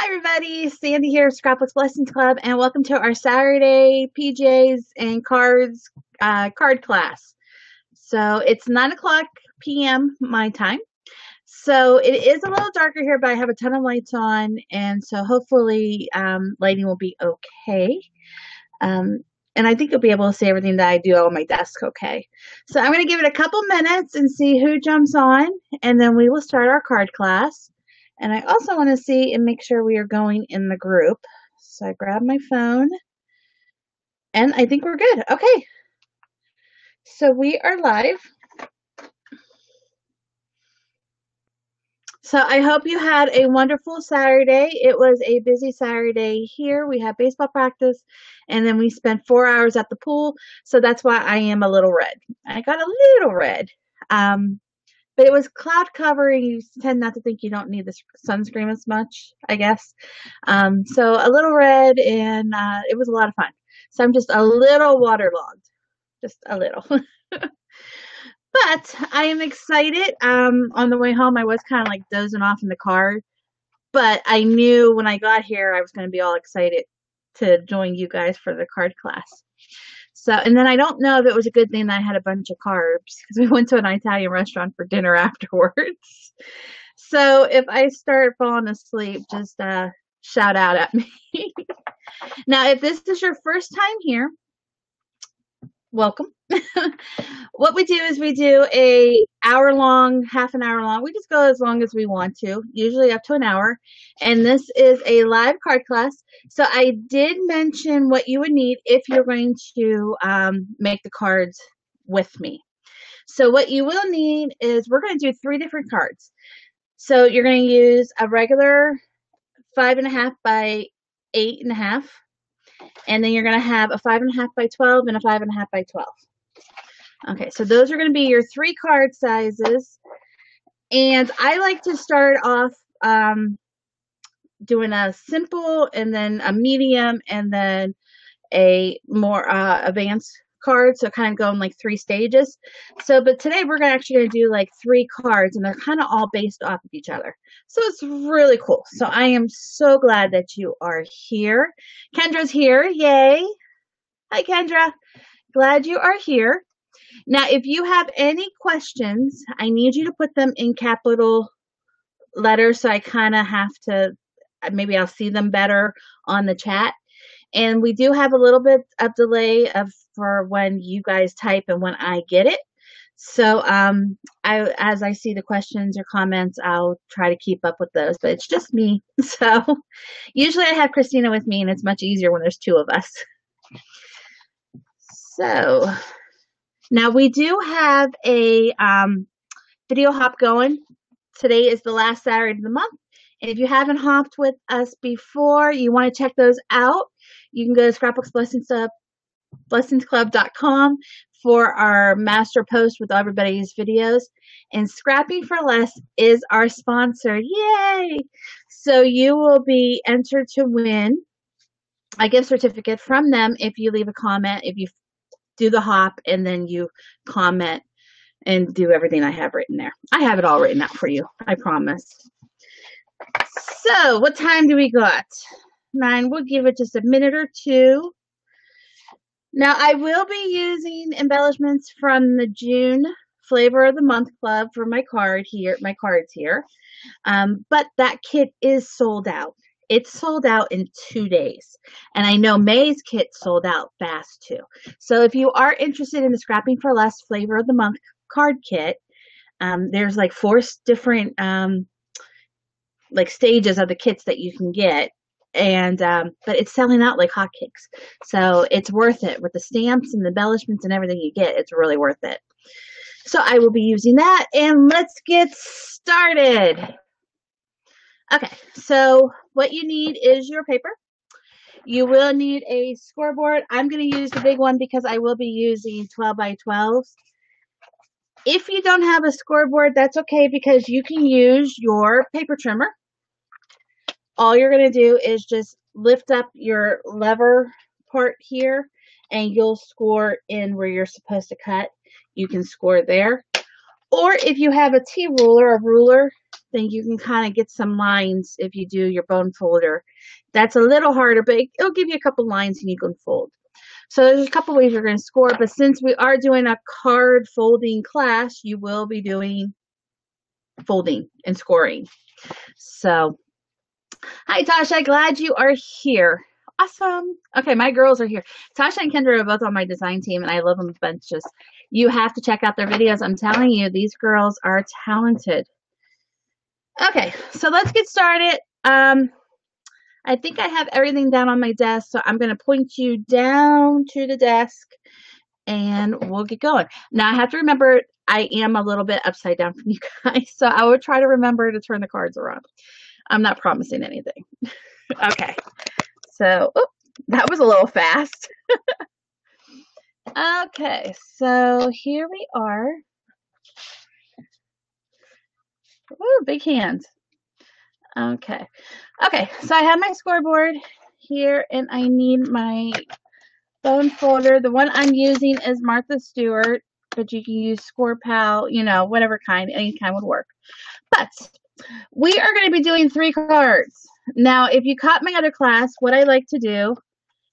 Hi everybody, Sandy here, Scrapbook Blessings Club, and welcome to our Saturday PJs and cards card class. So it's 9:00 p.m. my time. So it is a little darker here, but I have a ton of lights on, and so hopefully lighting will be okay. And I think you'll be able to see everything that I do on my desk okay. So I'm going to give it a couple minutes and see who jumps on, and then we will start our card class. And I also want to see and make sure we are going in the group. So I grab my phone. And I think we're good. Okay. So we are live. So I hope you had a wonderful Saturday. It was a busy Saturday here. We had baseball practice. And then we spent 4 hours at the pool. So that's why I am a little red. I got a little red. But it was cloud covering. You tend not to think you don't need the sunscreen as much, I guess. So a little red, and it was a lot of fun. So I'm just a little waterlogged, just a little. But I am excited. On the way home, I was kind of like dozing off in the car. But I knew when I got here, I was going to be all excited to join you guys for the card class. So, and then I don't know if it was a good thing that I had a bunch of carbs, because we went to an Italian restaurant for dinner afterwards. So if I start falling asleep, just shout out at me. Now, if this is your first time here, welcome. What we do is we do half an hour long. We just go as long as we want to, usually up to an hour. And this is a live card class. So I did mention what you would need if you're going to make the cards with me. So what you will need is we're going to do 3 different cards. So you're going to use a regular 5.5 by 8.5. And then you're going to have a 5.5 by 12 and a 5.5 by 12. Okay, so those are going to be your 3 card sizes. And I like to start off doing a simple, and then a medium, and then a more advanced card. So kind of going like 3 stages. So, but today we're actually going to do like 3 cards, and they're kind of all based off of each other. So it's really cool. So I am so glad that you are here. Kendra's here. Yay. Hi, Kendra. Glad you are here. Now, if you have any questions, I need you to put them in capital letters, so I kind of have to, maybe I'll see them better on the chat. And we do have a little bit of delay for when you guys type and when I get it. So as I see the questions or comments, I'll try to keep up with those, but it's just me. So usually I have Christina with me, and it's much easier when there's 2 of us. So... now, we do have a video hop going. Today is the last Saturday of the month. And if you haven't hopped with us before, you want to check those out. You can go to scrapbooksblessingsclub.com for our master post with everybody's videos. And Scrapping for Less is our sponsor. Yay! So you will be entered to win a gift certificate from them if you leave a comment, if you do the hop, and then you comment and do everything I have written there. I have it all written out for you, I promise. So what time do we got? 9, we'll give it just a minute or 2. Now, I will be using embellishments from the June Flavor of the Month Club for my cards here. But that kit is sold out. It's sold out in 2 days. And I know May's kit sold out fast too. So if you are interested in the Scrapping for Less Flavor of the Month card kit, there's like 4 different like stages of the kits that you can get. And but it's selling out like hotcakes. So it's worth it. With the stamps and the embellishments and everything you get, it's really worth it. So I will be using that, and let's get started. Okay, so what you need is your paper. You will need a scoreboard. I'm going to use the big one because I will be using 12 by 12s. If you don't have a scoreboard, that's okay, because you can use your paper trimmer. All you're going to do is just lift up your lever part here, and you'll score in where you're supposed to cut. You can score there. Or if you have a T ruler, then you can kind of get some lines if you do your bone folder. That's a little harder, but it'll give you a couple lines and you can fold. So there's a couple ways you're going to score, but since we are doing a card folding class, you will be doing folding and scoring. So, hi Tasha, glad you are here. Awesome. Okay, my girls are here. Tasha and Kendra are both on my design team, and I love them bunches. You have to check out their videos. I'm telling you, these girls are talented. Okay, so let's get started. I think I have everything down on my desk, so I'm going to point you down to the desk, and we'll get going. Now, I have to remember I am a little bit upside down from you guys, so I will try to remember to turn the cards around. I'm not promising anything. Okay. So, oh, that was a little fast. Okay, so here we are. Ooh, big hand. Okay. Okay, so I have my scoreboard here, and I need my bone folder. The one I'm using is Martha Stewart, but you can use ScorePal, you know, whatever kind, any kind would work. But we are going to be doing 3 cards. Now, if you caught my other class, what I like to do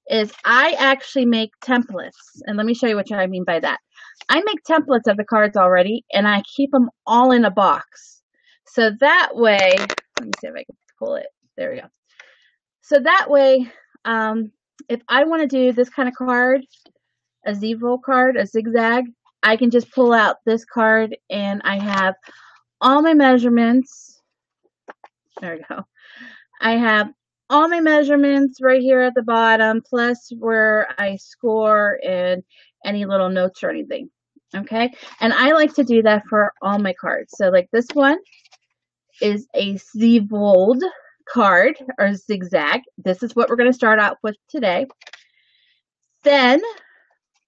is I actually make templates. And let me show you what I mean by that. I make templates of the cards already, and I keep them all in a box. So that way, let me see if I can pull it. There we go. So that way, if I want to do this kind of card, a Z-roll card, a zigzag, I can just pull out this card, and I have all my measurements. There we go. I have all my measurements right here at the bottom, plus where I score and any little notes or anything, okay? And I like to do that for all my cards. So, like, this one is a Z-bold card, or zigzag. This is what we're going to start out with today. Then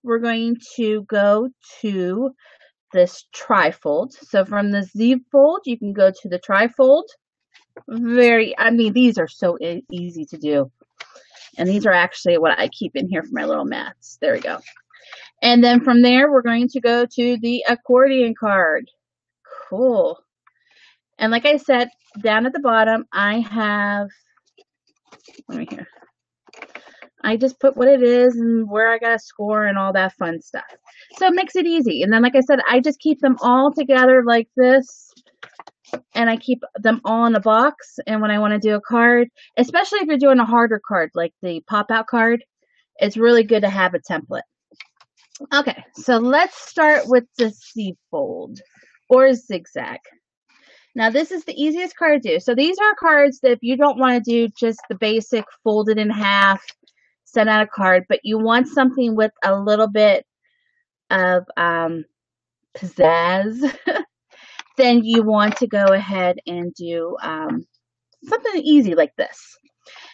we're going to go to this trifold. So, from the Z-fold, you can go to the trifold. I mean, these are so easy to do. And these are actually what I keep in here for my little mats. There we go. And then from there, we're going to go to the accordion card. Cool. And like I said, down at the bottom, I have, let me here. I just put what it is and where I got to score and all that fun stuff. So it makes it easy. And then, like I said, I just keep them all together like this. And I keep them all in a box. And when I want to do a card, especially if you're doing a harder card, like the pop-out card, it's really good to have a template. Okay, so let's start with the Z-fold or zigzag. Now, this is the easiest card to do. So these are cards that if you don't want to do just the basic folded in half, send out a card, but you want something with a little bit of pizzazz, then you want to go ahead and do something easy like this.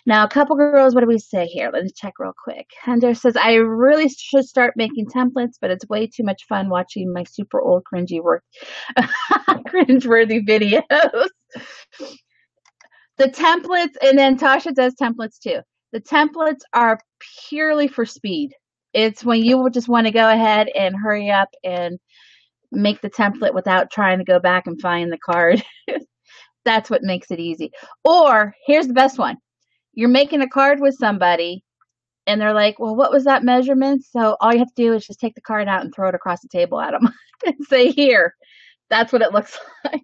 Now, a couple girls, what do we say here? Let's check real quick. Kendra says, I really should start making templates, but it's way too much fun watching my super old cringeworthy videos. The templates, and then Tasha does templates too. The templates are purely for speed. It's when you just want to go ahead and hurry up and make the template without trying to go back and find the card. That's what makes it easy. Or here's the best one. You're making a card with somebody and they're like, well, what was that measurement? So all you have to do is just take the card out and throw it across the table at them and say, here, that's what it looks like.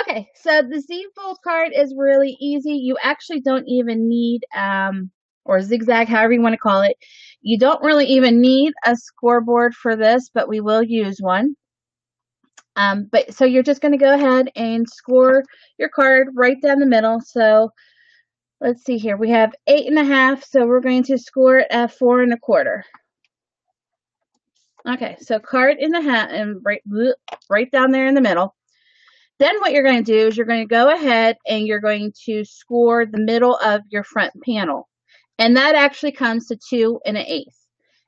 Okay. So the Z-fold card is really easy. You actually don't even need, or zigzag, however you want to call it. You don't really even need a scoreboard for this, but we will use one. But so you're just going to go ahead and score your card right down the middle. So let's see here. We have 8.5, so we're going to score it at 4.25. Okay, so card in the hat and right down there in the middle. Then what you're going to do is you're going to go ahead and you're going to score the middle of your front panel. And that actually comes to 2 1/8.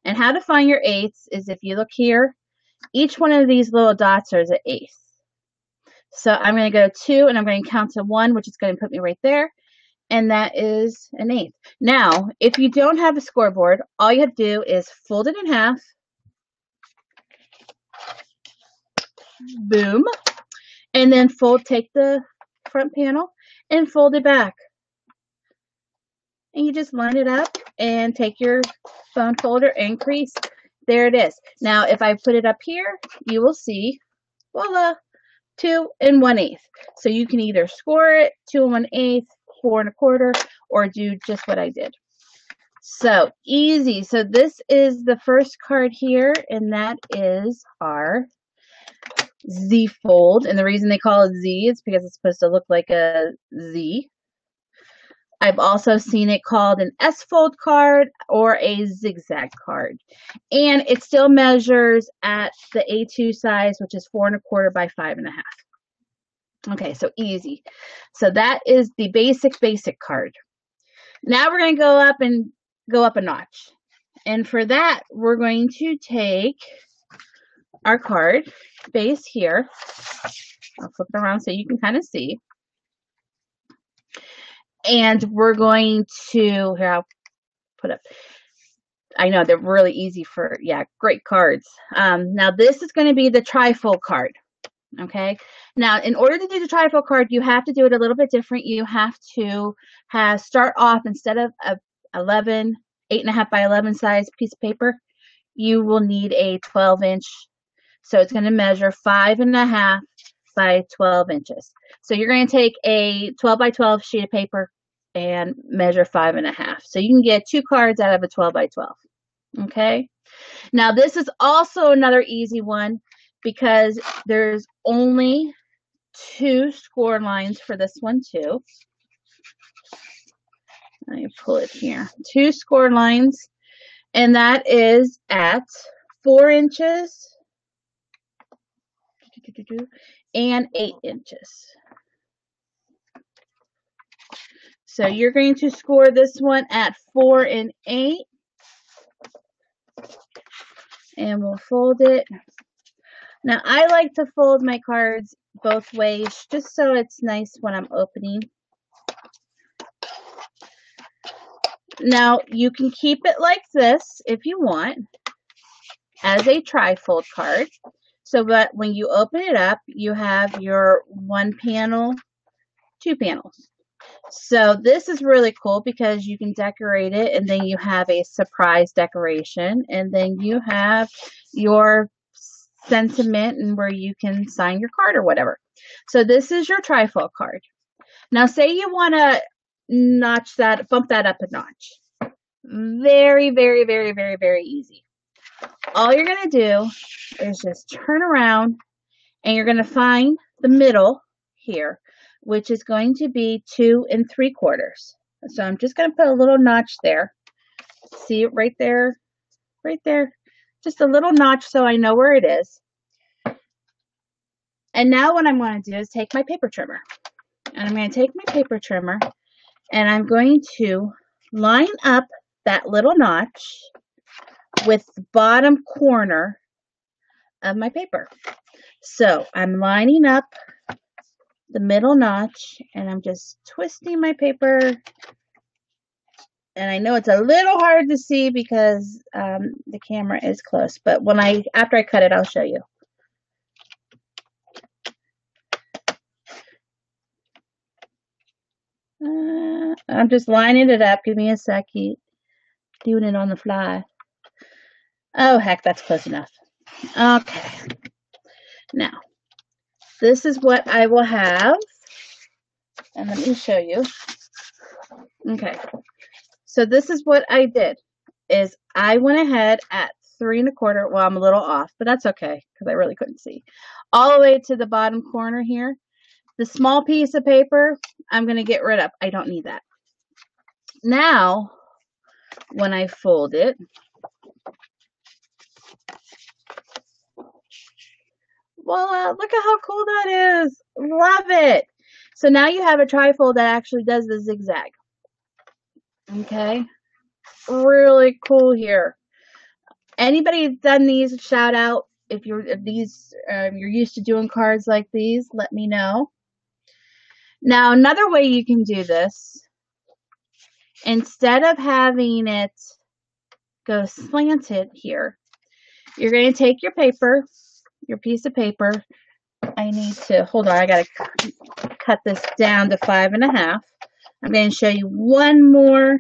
And how to find your eighths is if you look here, each one of these little dots is an eighth. So I'm going to go to 2 and I'm going to count to 1, which is going to put me right there. And that is an eighth. Now, if you don't have a scoreboard, all you have to do is fold it in half. Boom. and then fold, take the front panel and fold it back. And you just line it up and take your bone folder and crease. There it is. Now, if I put it up here, you will see, voila, 2 1/8. So you can either score it 2 1/8, 4 1/4, or do just what I did. So easy. So this is the first card here, and that is our Z fold. And the reason they call it Z is because it's supposed to look like a Z. I've also seen it called an S-fold card or a zigzag card. And it still measures at the A2 size, which is 4 1/4 by 5 1/2. Okay, so easy. So that is the basic card. Now we're going to go up and go up a notch. And for that, we're going to take our card base here. I'll flip it around so you can kind of see. And we're going to, here, I'll put up, I know they're really easy for, yeah, great cards. Now this is going to be the trifold card, okay? Now in order to do the trifold card, you have to do it a little bit different. You have to have, start off, instead of a 8.5 by 11 size piece of paper, you will need a 12-inch. So it's going to measure 5.5 by 12 inches. So you're going to take a 12 by 12 sheet of paper and measure 5.5. So you can get 2 cards out of a 12 by 12. Okay. Now this is also another easy one because there's only 2 score lines for this one too. Let me pull it here. 2 score lines, and that is at 4 inches and 8 inches. So you're going to score this one at 4 and 8, and we'll fold it. Now I like to fold my cards both ways just so it's nice when I'm opening. Now you can keep it like this if you want as a trifold card. So, but when you open it up, you have your 1 panel, 2 panels. So this is really cool because you can decorate it, and then you have a surprise decoration, and then you have your sentiment and where you can sign your card or whatever. So this is your trifold card. Now say you want to notch that, bump that up a notch. Very easy. All you're going to do is just turn around, and you're going to find the middle here, which is going to be 2 3/4. So I'm just going to put a little notch there. See it right there? Right there. Just a little notch so I know where it is. And now what I'm going to do is take my paper trimmer. And I'm going to take my paper trimmer, and I'm going to line up that little notch with the bottom corner of my paper. So I'm lining up the middle notch, and I'm just twisting my paper. And I know it's a little hard to see because the camera is close, but when after I cut it, I'll show you. I'm just lining it up. Give me a second. Doing it on the fly. Oh, heck, that's close enough. Okay. Now, this is what I will have. And let me show you. Okay. So this is what I did, is I went ahead at 3 1/4. Well, I'm a little off, but that's okay because I really couldn't see. All the way to the bottom corner here. The small piece of paper, I'm going to get rid of. I don't need that. Now, when I fold it, voila, look at how cool that is. Love it. So now you have a trifold that actually does the zigzag. Okay. Really cool here. Anybody who's done these, shout out. If you're used to doing cards like these, let me know. Now, another way you can do this, instead of having it go slanted here, you're going to take your paper, your piece of paper, I need to, hold on, I gotta cut this down to 5.5. I'm going to show you one more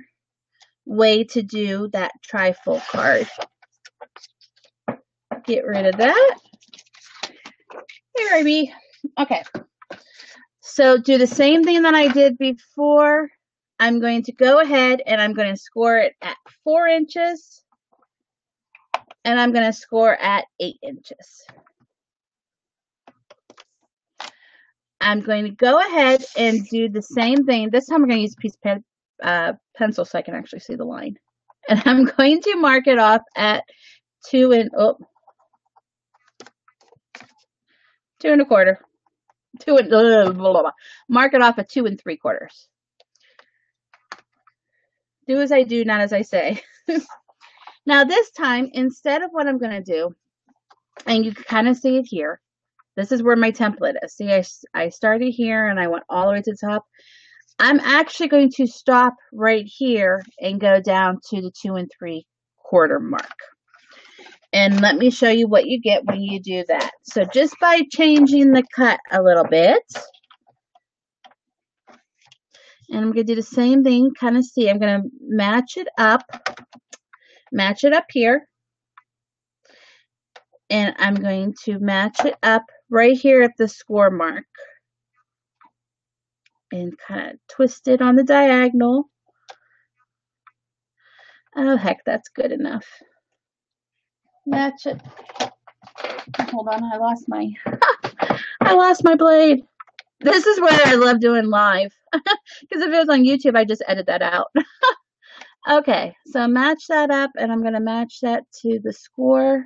way to do that trifold card. Get rid of that. Hey, Ruby. Okay. So do the same thing that I did before. I'm going to go ahead and I'm going to score it at 4 inches. And I'm going to score at 8 inches. I'm going to go ahead and do the same thing. This time I'm going to use a piece of pencil so I can actually see the line. And I'm going to mark it off at 2 1/4. Mark it off at 2 3/4. Do as I do, not as I say. Now this time, instead of what I'm going to do, and you can kind of see it here, this is where my template is. See, I started here and I went all the way to the top. I'm actually going to stop right here and go down to the 2 3/4 mark. And let me show you what you get when you do that. So just by changing the cut a little bit, and I'm going to do the same thing, kind of see, I'm going to match it up here. And I'm going to match it up right here at the score mark. And kind of twist it on the diagonal. Oh, heck, that's good enough. Match it. Hold on, I lost my blade. This is what I love doing live. Because if it was on YouTube, I just edit that out. Okay, so match that up, and I'm going to match that to the score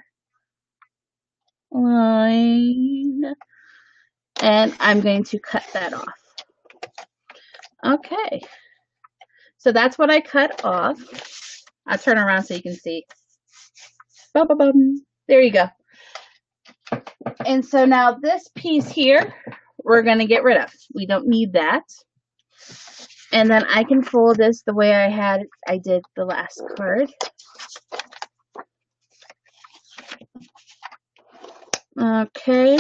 line, and I'm going to cut that off. Okay, so that's what I cut off. I'll turn around so you can see. There you go. And so now this piece here, we're going to get rid of. We don't need that. And then I can fold this the way I did the last card. Okay,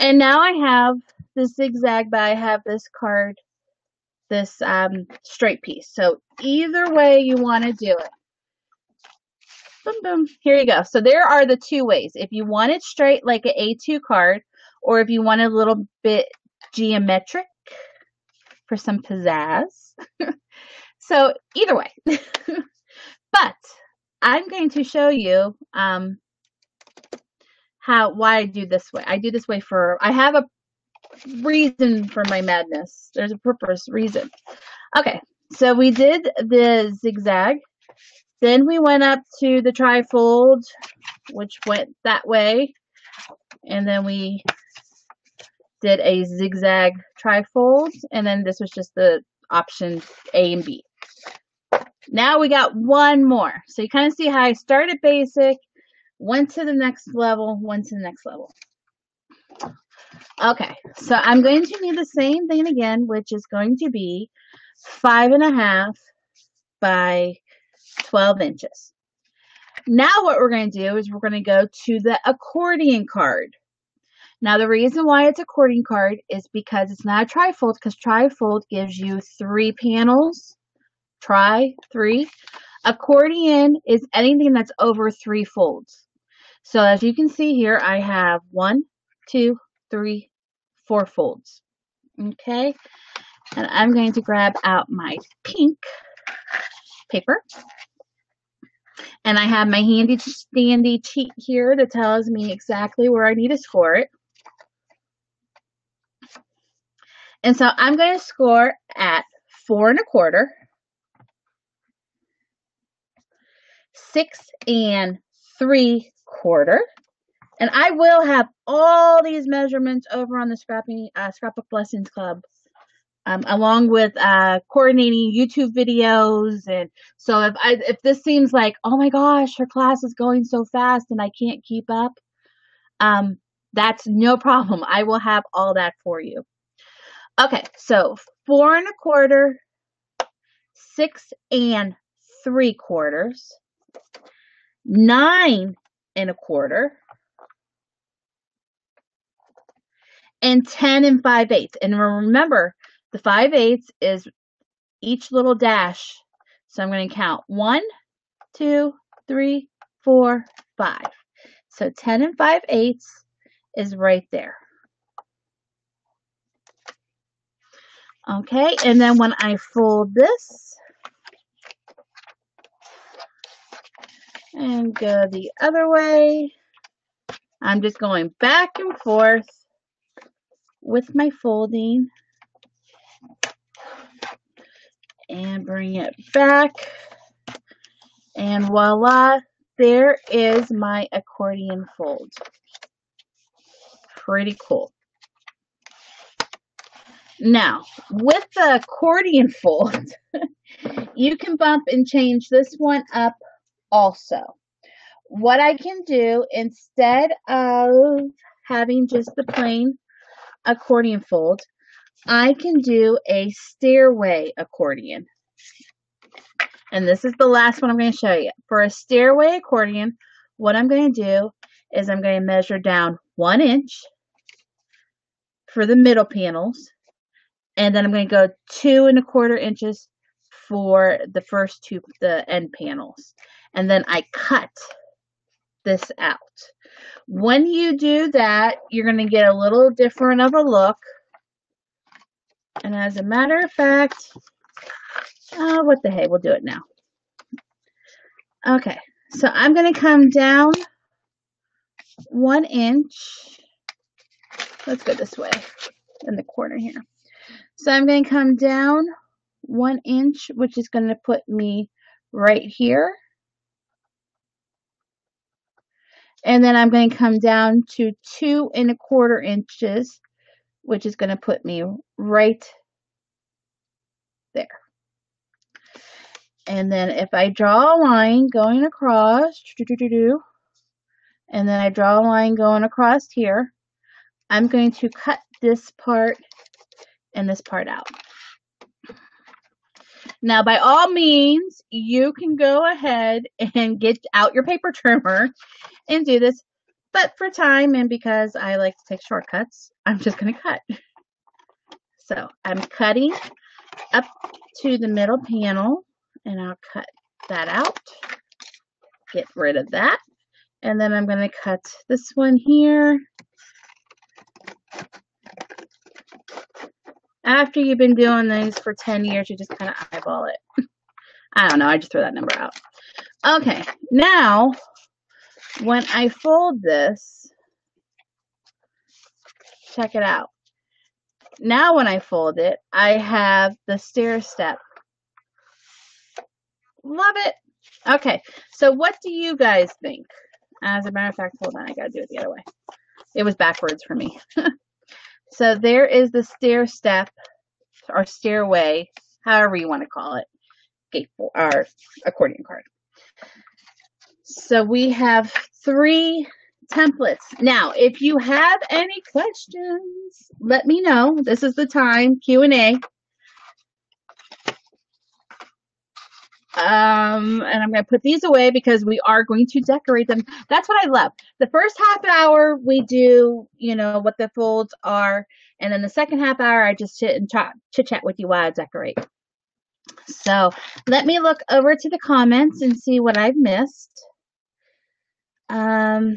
and now I have the zigzag, but I have this card, this straight piece. So either way you want to do it. Boom, boom. Here you go. So there are the two ways. If you want it straight like an A2 card, or if you want it a little bit geometric for some pizzazz. So either way. But I'm going to show you why I do this way. I do this way for, I have a reason for my madness. There's a purpose reason. Okay, so we did the zigzag. Then we went up to the trifold, which went that way. And then we did a zigzag trifold. And then this was just the option A and B. Now we got one more. So you kind of see how I started basic, went to the next level, went to the next level. Okay, so I'm going to need the same thing again, which is going to be 5.5 by 12 inches. Now what we're going to do is we're going to go to the accordion card. Now the reason why it's accordion card is because it's not a trifold, because trifold gives you 3 panels. Try 3. Accordion is anything that's over 3 folds. So as you can see here, I have 1, 2, 3, 4 folds. Okay, and I'm going to grab out my pink paper. And I have my handy dandy cheat here that tells me exactly where I need to score it. And so I'm going to score at 4 1/4, 6 3/4. And I will have all these measurements over on the Scrapbook Blessings Club, along with coordinating YouTube videos. And so if this seems like, oh my gosh, her class is going so fast and I can't keep up, that's no problem. I will have all that for you. Okay, so 4 1/4, 6 3/4, 9 1/4, and 10 and 5/8. And remember, the 5/8 is each little dash. So I'm going to count 1, 2, 3, 4, 5. So 10 and 5/8 is right there. Okay, and then when I fold this and go the other way, I'm just going back and forth with my folding and bring it back, and voila, there is my accordion fold. Pretty cool. Now, with the accordion fold, you can bump and change this one up also. What I can do, instead of having just the plain accordion fold, I can do a stairway accordion. And this is the last one I'm going to show you. For a stairway accordion, what I'm going to do is I'm going to measure down 1 inch for the middle panels. And then I'm going to go 2 1/4 inches for the first two, the end panels. And then I cut this out. When you do that, you're going to get a little different of a look. And as a matter of fact, what the hey, we'll do it now. Okay, so I'm going to come down 1 inch. Let's go this way in the corner here. So I'm going to come down 1 inch, which is going to put me right here. And then I'm going to come down to 2 1/4 inches, which is going to put me right there. And then if I draw a line going across, and then I draw a line going across here, I'm going to cut this part and this part out. Now, by all means, you can go ahead and get out your paper trimmer and do this, but for time and because I like to take shortcuts, I'm just going to cut. So I'm cutting up to the middle panel, and I'll cut that out, get rid of that, and then I'm going to cut this one here. After you've been doing these for 10 years, you just kind of eyeball it. I don't know. I just throw that number out. Okay. Now, when I fold this, check it out. Now, when I fold it, I have the stair step. Love it. Okay. So, what do you guys think? As a matter of fact, hold on. I got to do it the other way. It was backwards for me. So there is the stair step or stairway, however you want to call it, skateboard or accordion card. So we have 3 templates. Now, if you have any questions, let me know. This is the time, Q&A. And I'm going to put these away because we are going to decorate them. That's what I love. The first half hour we do, you know, what the folds are. And then the second half hour, I just sit and chit chat with you while I decorate. So let me look over to the comments and see what I've missed. So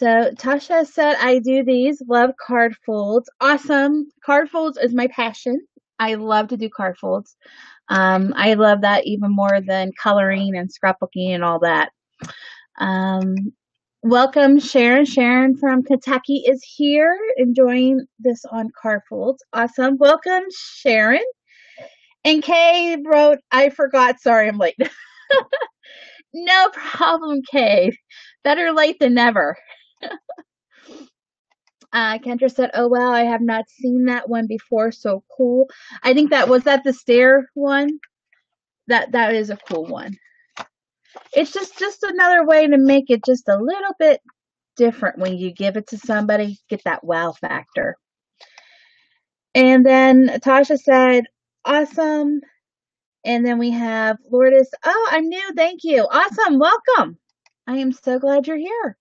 Tasha said, I do these. Love card folds. Awesome. Card folds is my passion. I love to do card folds. I love that even more than coloring and scrapbooking and all that. Welcome, Sharon. Sharon from Kentucky is here enjoying this on card folds. Awesome. Welcome, Sharon. And Kay wrote, I forgot. Sorry, I'm late. No problem, Kay. Better late than never. Kendra said, oh, wow, I have not seen that one before. So cool. I think that was that the stair one. That is a cool one. It's just another way to make it just a little bit different when you give it to somebody, get that wow factor. And then Tasha said, awesome. And then we have Lourdes. Oh, I'm new. Thank you. Awesome. Welcome. I am so glad you're here.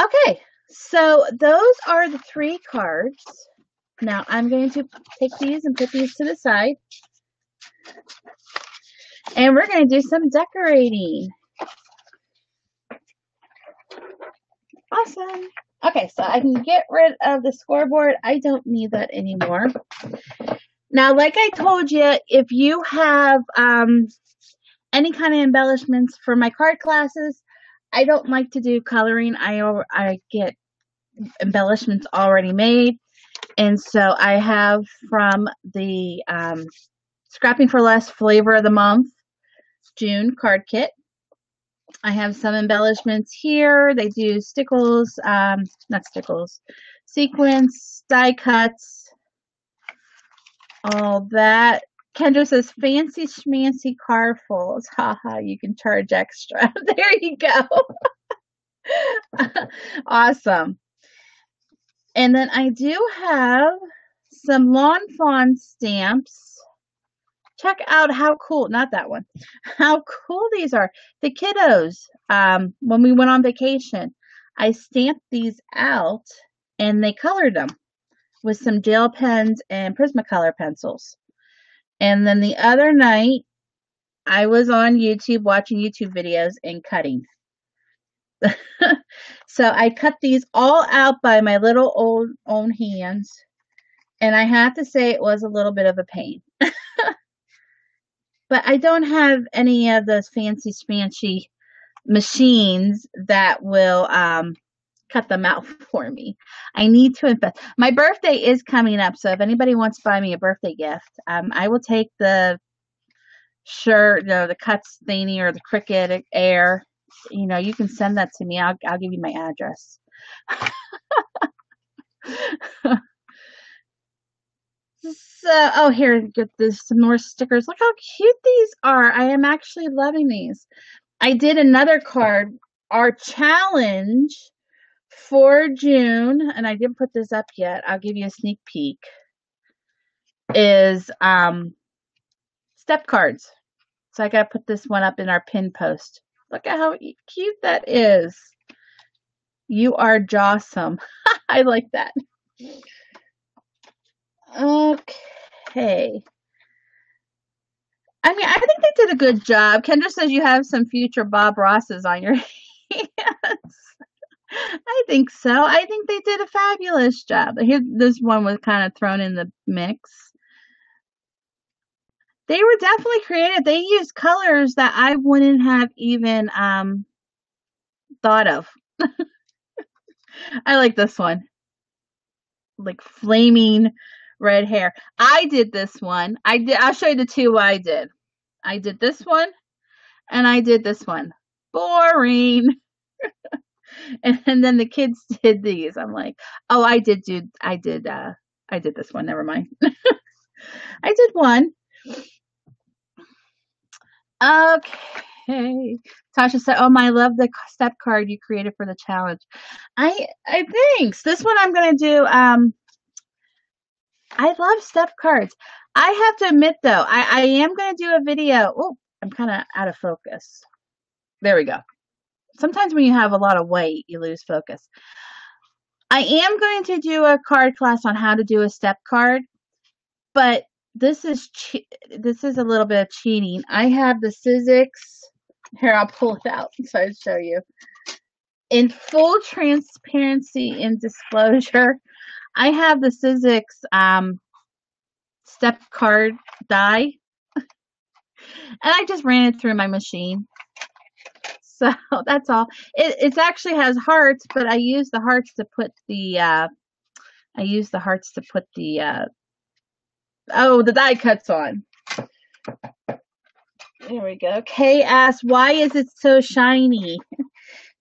Okay. So those are the three cards. Now I'm going to take these and put these to the side. And we're going to do some decorating. Awesome. Okay, so I can get rid of the scoreboard. I don't need that anymore. Now, like I told you, if you have any kind of embellishments for my card classes, I don't like to do coloring. I get embellishments already made. And so I have from the Scrapping for Less Flavor of the Month June card kit. I have some embellishments here. They do stickles, not stickles, sequins, die cuts, all that. Kendra says, fancy schmancy carfuls. Haha, you can charge extra. There you go. Awesome. And then I do have some Lawn Fawn stamps. Check out how cool, not that one, how cool these are. The kiddos, when we went on vacation, I stamped these out and they colored them with some gel pens and Prismacolor pencils. And then the other night, I was on YouTube watching YouTube videos and cutting. So I cut these all out by my little own hands. And I have to say it was a little bit of a pain. But I don't have any of those fancy spancy machines that will cut them out for me. I need to invest. My birthday is coming up, so if anybody wants to buy me a birthday gift, I will take the shirt, the cuts thingy or the Cricut Air. You know, you can send that to me. I'll give you my address. So, oh, here, get this, some more stickers. Look how cute these are. I am actually loving these. I did another card, our challenge for June, and I didn't put this up yet. I'll give you a sneak peek, is step cards. So I got to put this one up in our pin post. Look at how cute that is. You are jawsome. I like that. Okay. I mean, I think they did a good job. Kendra says you have some future Bob Rosses on your hands. I think so. I think they did a fabulous job. Here, this one was kind of thrown in the mix. They were definitely creative. They used colors that I wouldn't have even thought of. I like this one. Like flaming red hair. I did this one. I'll show you the two I did. I did this one and I did this one. Boring. And then the kids did these. I'm like, oh, I did this one. Never mind. I did one. Okay. Tasha said, oh, I love the step card you created for the challenge. I thanks. This one I'm going to do. I love step cards. I have to admit, though, I am going to do a video. Oh, I'm kind of out of focus. There we go. Sometimes when you have a lot of weight, you lose focus. I am going to do a card class on how to do a step card, but this is a little bit of cheating. I have the Sizzix. Here, I'll pull it out so I show you. In full transparency and disclosure, I have the Sizzix step card die, and I just ran it through my machine. So that's all. It actually has hearts, but I use the hearts to put the the die cuts on. There we go. Kay asks, why is it so shiny?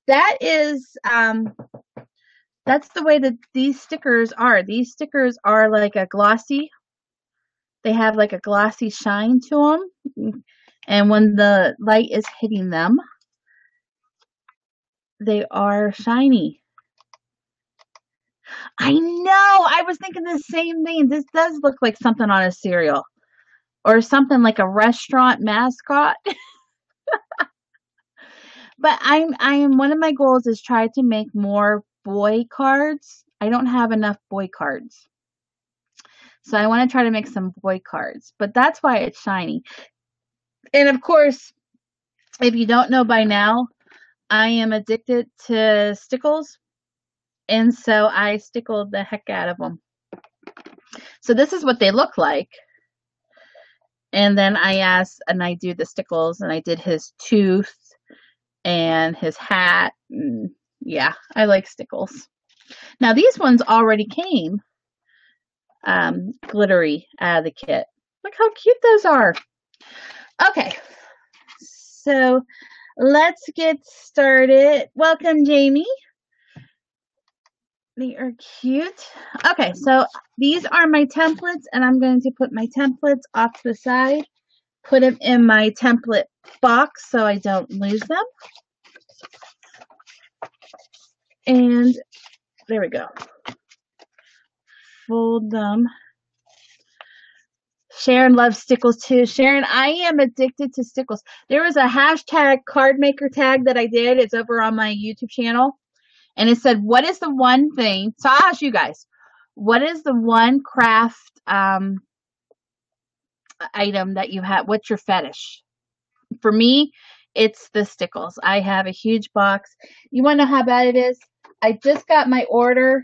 That is that's the way that these stickers are. These stickers are like a glossy. They have like a glossy shine to them, and when the light is hitting them, they are shiny. I know. I was thinking the same thing. This does look like something on a cereal or something like a restaurant mascot. But I'm one of my goals is try to make more boy cards. I don't have enough boy cards. So I want to try to make some boy cards, but that's why it's shiny. And of course, if you don't know by now, I am addicted to stickles. And so I stickled the heck out of them. So this is what they look like. And then I asked, and I do the stickles, and I did his tooth and his hat. And yeah, I like stickles. Now these ones already came glittery out of the kit. Look how cute those are. Okay, so let's get started. Welcome, Jamie. They are cute. Okay, so these are my templates, and I'm going to put my templates off to the side, put them in my template box so I don't lose them. And there we go. Fold them. Sharon loves stickles too. Sharon, I am addicted to stickles. There was a hashtag card maker tag that I did. It's over on my YouTube channel. And it said, what is the one thing, so I'll ask you guys, what is the one craft item that you have? What's your fetish? For me, it's the stickles. I have a huge box. You want to know how bad it is? I just got my order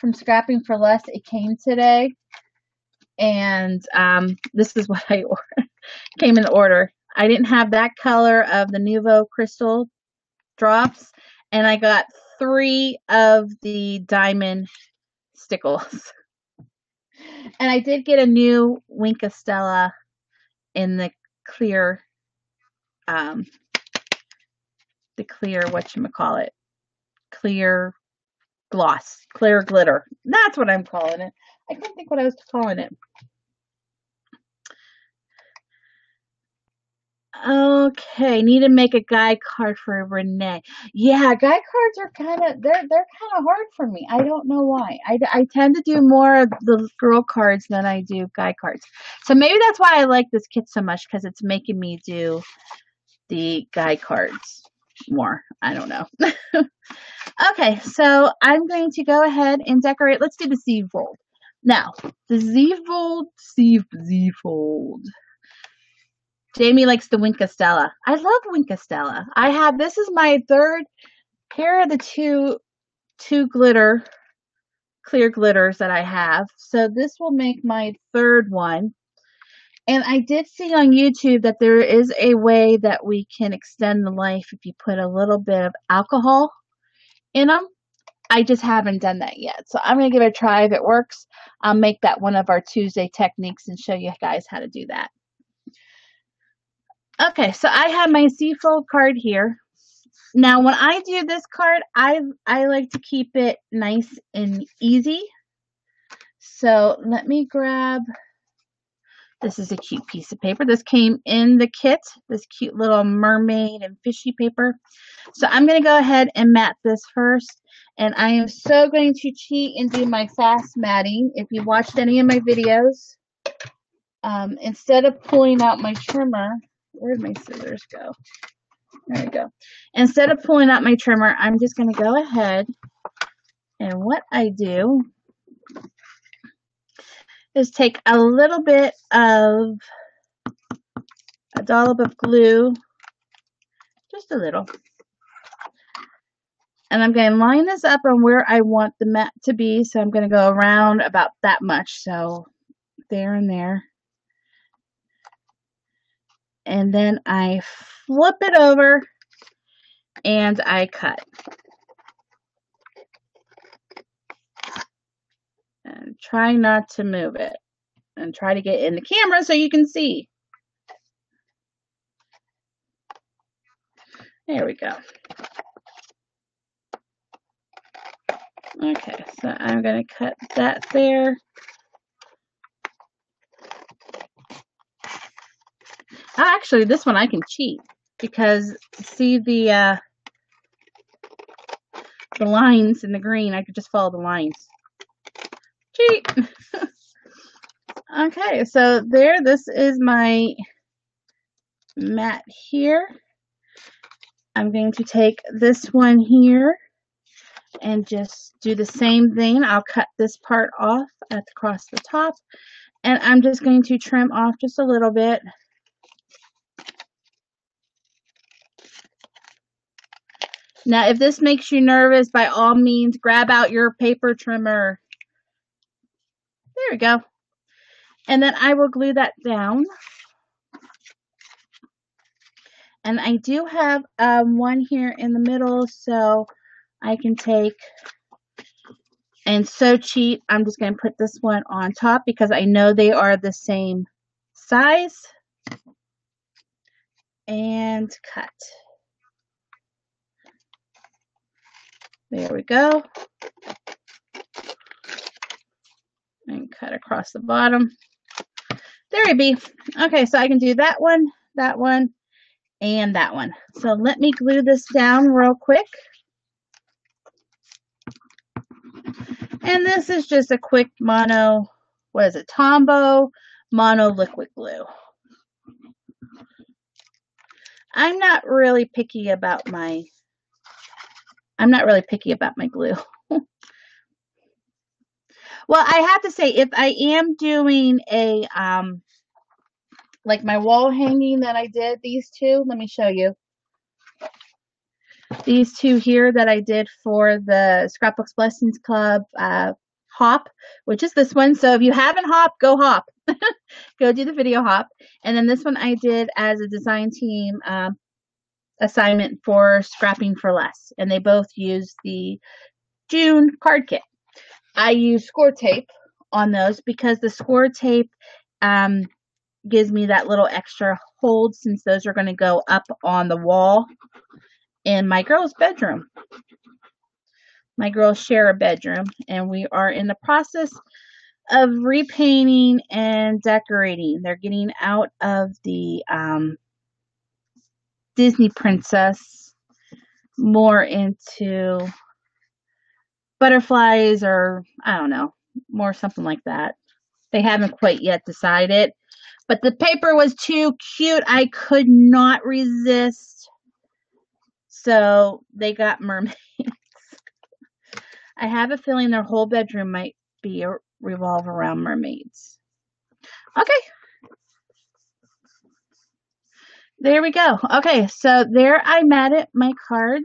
from Scrapping for Less. It came today. And this is what I ordered. Came in order. I didn't have that color of the Nuvo crystal drops. And I got 3 of the diamond stickles. And I did get a new Wink of Stella in the clear, clear gloss, clear glitter. That's what I'm calling it. I couldn't think what I was calling it. Okay, need to make a guide card for Renee. Yeah, guide cards are kind of hard for me. I don't know why. I tend to do more of the girl cards than I do guide cards. So maybe that's why I like this kit so much, because it's making me do the guide cards more. I don't know. Okay, so I'm going to go ahead and decorate. Let's do the Z-fold. Now, the Z-fold. Jamie likes the Wink of Stella. I love Wink of Stella. I have, this is my third pair of the two glitter, clear glitters that I have. So this will make my third one. And I did see on YouTube that there is a way that we can extend the life if you put a little bit of alcohol in them. I just haven't done that yet. So I'm going to give it a try. If it works, I'll make that one of our Tuesday techniques and show you guys how to do that. Okay, so I have my Z-fold card here. Now, when I do this card, I like to keep it nice and easy. So let me grab, this is a cute piece of paper. This came in the kit, this cute little mermaid and fishy paper. So I'm going to go ahead and mat this first. And I am so going to cheat and do my fast matting. If you watched any of my videos, instead of pulling out my trimmer, where'd my scissors go? There we go. Instead of pulling out my trimmer, I'm just going to go ahead, and what I do is take a little bit of a dollop of glue, just a little, and I'm going to line this up on where I want the mat to be. So I'm going to go around about that much. So there and there. And then I flip it over and I cut. And try not to move it. And try to get in the camera so you can see. There we go. Okay, so I'm going to cut that there. Actually, this one I can cheat, because see the lines in the green. I could just follow the lines. Cheat. Okay, so there. This is my mat here. I'm going to take this one here and just do the same thing. I'll cut this part off at across the top, and I'm just going to trim off just a little bit. Now, if this makes you nervous, by all means, grab out your paper trimmer. There we go. And then I will glue that down. And I do have one here in the middle, so I can take and sew cheat. I'm just going to put this one on top because I know they are the same size. And cut. There we go. And cut across the bottom. There we be. Okay, so I can do that one, and that one. So let me glue this down real quick. And this is just a quick mono, what is it, Tombow mono liquid glue. I'm not really picky about my glue. Well, I have to say, if I am doing a, like my wall hanging that I did, these two, let me show you. These two here that I did for the Scrapbook Blessings Club hop, which is this one. So if you haven't hopped, go hop. Go do the video hop. And then this one I did as a design team assignment for Scrapping for Less, and they both use the June card kit. I use score tape on those because the score tape gives me that little extra hold, since those are going to go up on the wall in my girls' bedroom. My girls share a bedroom, and we are in the process of repainting and decorating. They're getting out of the Disney princess, more into butterflies, or I don't know, more something like that. They haven't quite yet decided, but the paper was too cute. I could not resist. So they got mermaids. I have a feeling their whole bedroom might be revolve around mermaids. Okay. There we go. Okay, so there I'm at it, my card.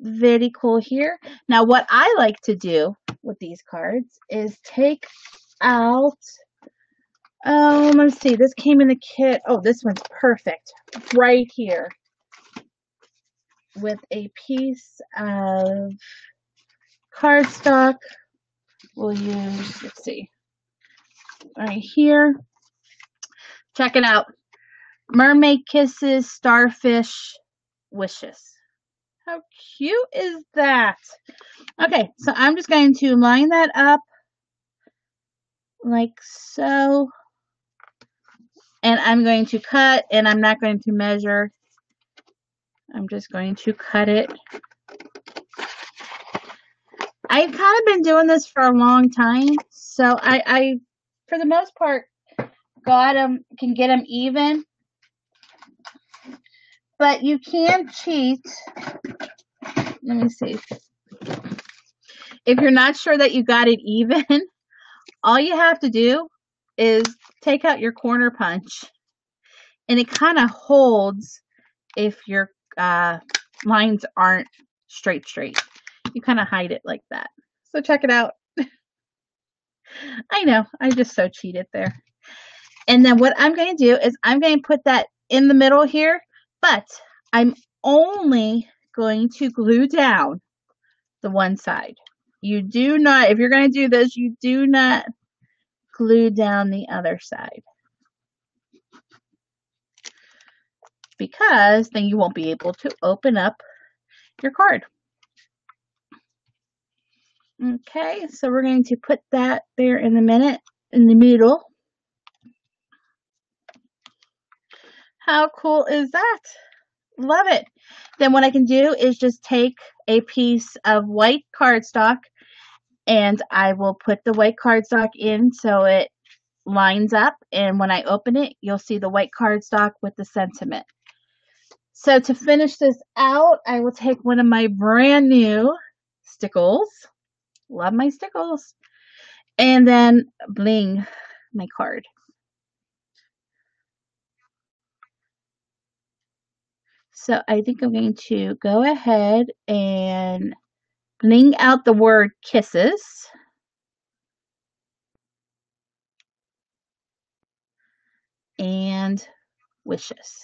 Very cool here. Now, what I like to do with these cards is take out, let's see, this came in the kit. Oh, this one's perfect. Right here with a piece of cardstock. We'll use, let's see, right here. Check it out. Mermaid kisses, starfish wishes. How cute is that? Okay, so I'm just going to line that up like so. And I'm going to cut, and I'm not going to measure. I'm just going to cut it. I've kind of been doing this for a long time, so I for the most part, can get them even. But you can cheat. Let me see. If you're not sure that you got it even, all you have to do is take out your corner punch. And it kind of holds if your lines aren't straight. You kind of hide it like that. So check it out. I know. I just so cheated there. And then what I'm going to do is I'm going to put that in the middle here. But I'm only going to glue down the one side. You do not, if you're going to do this, you do not glue down the other side, because then you won't be able to open up your card. Okay, so we're going to put that there in the middle. How cool is that? Love it. Then what I can do is just take a piece of white cardstock, and I will put the white cardstock in so it lines up. And when I open it, you'll see the white cardstock with the sentiment. So to finish this out, I will take one of my brand new stickles. Love my stickles. And then bling, my card. So I think I'm going to go ahead and bling out the word kisses. And wishes.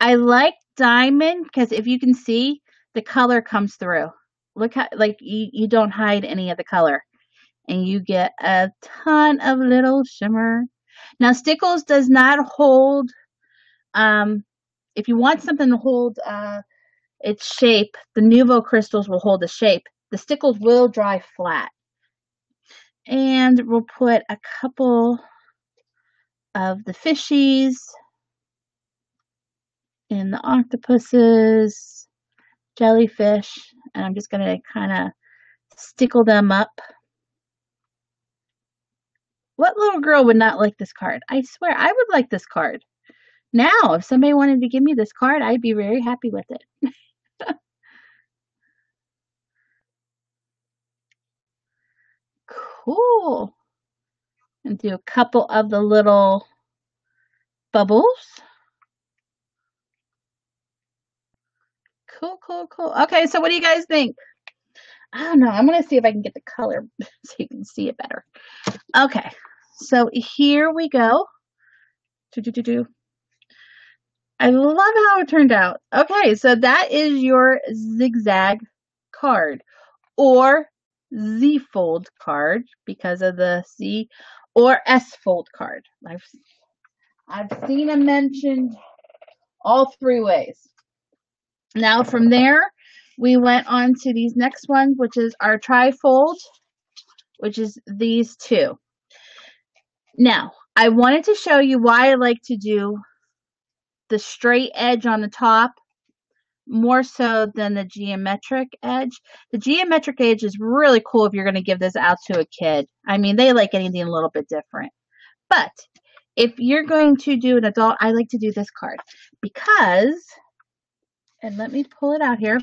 I like diamond because if you can see, the color comes through. Look how, like, you don't hide any of the color. And you get a ton of little shimmer. Now, Stickles does not hold, if you want something to hold its shape, the Nuvo crystals will hold the shape. The Stickles will dry flat. And we'll put a couple of the fishies and the octopuses, jellyfish, and I'm just going to kind of stickle them up. What little girl would not like this card? I swear I would like this card. Now, if somebody wanted to give me this card, I'd be very happy with it. Cool. And do a couple of the little bubbles. Cool, cool, cool. Okay, so what do you guys think? I don't know. I'm going to see if I can get the color so you can see it better. Okay, so here we go. I love how it turned out. Okay, so that is your zigzag card or Z-fold card because of the C, or S-fold card. I've seen them mentioned all three ways. Now from there, we went on to these next ones, which is our trifold, which is these two. Now, I wanted to show you why I like to do the straight edge on the top more so than the geometric edge. The geometric edge is really cool if you're going to give this out to a kid. I mean, they like anything a little bit different. But if you're going to do an adult, I like to do this card because... And let me pull it out here.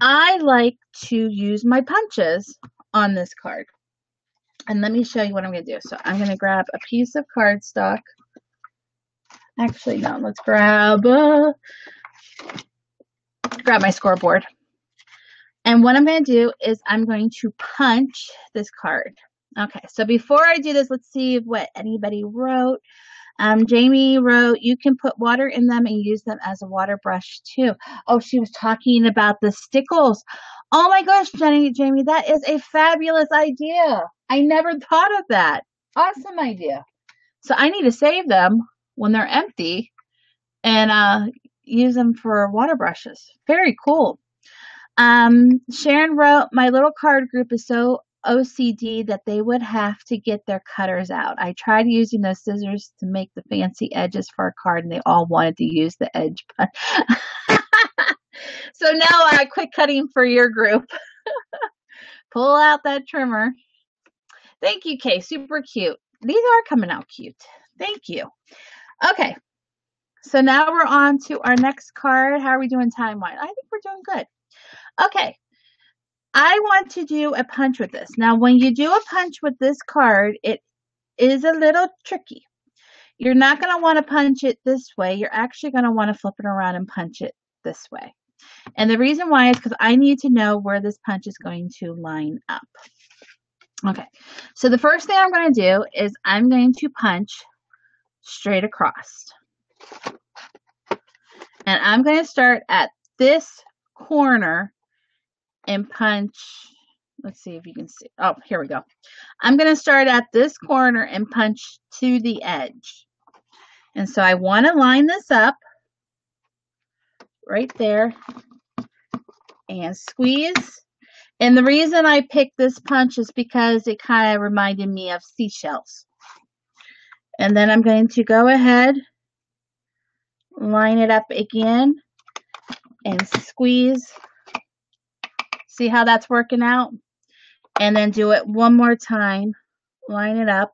I like to use my punches on this card. And let me show you what I'm going to do. So I'm going to grab a piece of cardstock. Actually, no, let's grab my scoreboard. And what I'm going to do is I'm going to punch this card. Okay, so before I do this, let's see what anybody wrote. Jamie wrote, you can put water in them and use them as a water brush too. Oh, she was talking about the stickles. Oh my gosh, Jamie, that is a fabulous idea. I never thought of that. Awesome idea. So I need to save them when they're empty and use them for water brushes. Very cool. Sharon wrote, my little card group is so OCD that they would have to get their cutters out. I tried using those scissors to make the fancy edges for a card and they all wanted to use the edge. So now I quit cutting for your group. Pull out that trimmer. Thank you, Kay. Super cute. These are coming out cute. Thank you. Okay. So now we're on to our next card. How are we doing time-wise? I think we're doing good. Okay. I want to do a punch with this. Now, when you do a punch with this card, it is a little tricky. You're not going to want to punch it this way. You're actually going to want to flip it around and punch it this way. And the reason why is because I need to know where this punch is going to line up. Okay, so the first thing I'm going to do is I'm going to punch straight across. And I'm going to start at this corner and punch, let's see if you can see. Oh, here we go. I'm going to start at this corner and punch to the edge. And so I want to line this up right there and squeeze. And the reason I picked this punch is because it kind of reminded me of seashells. And then I'm going to go ahead, line it up again, and squeeze. See how that's working out? And then do it one more time. Line it up.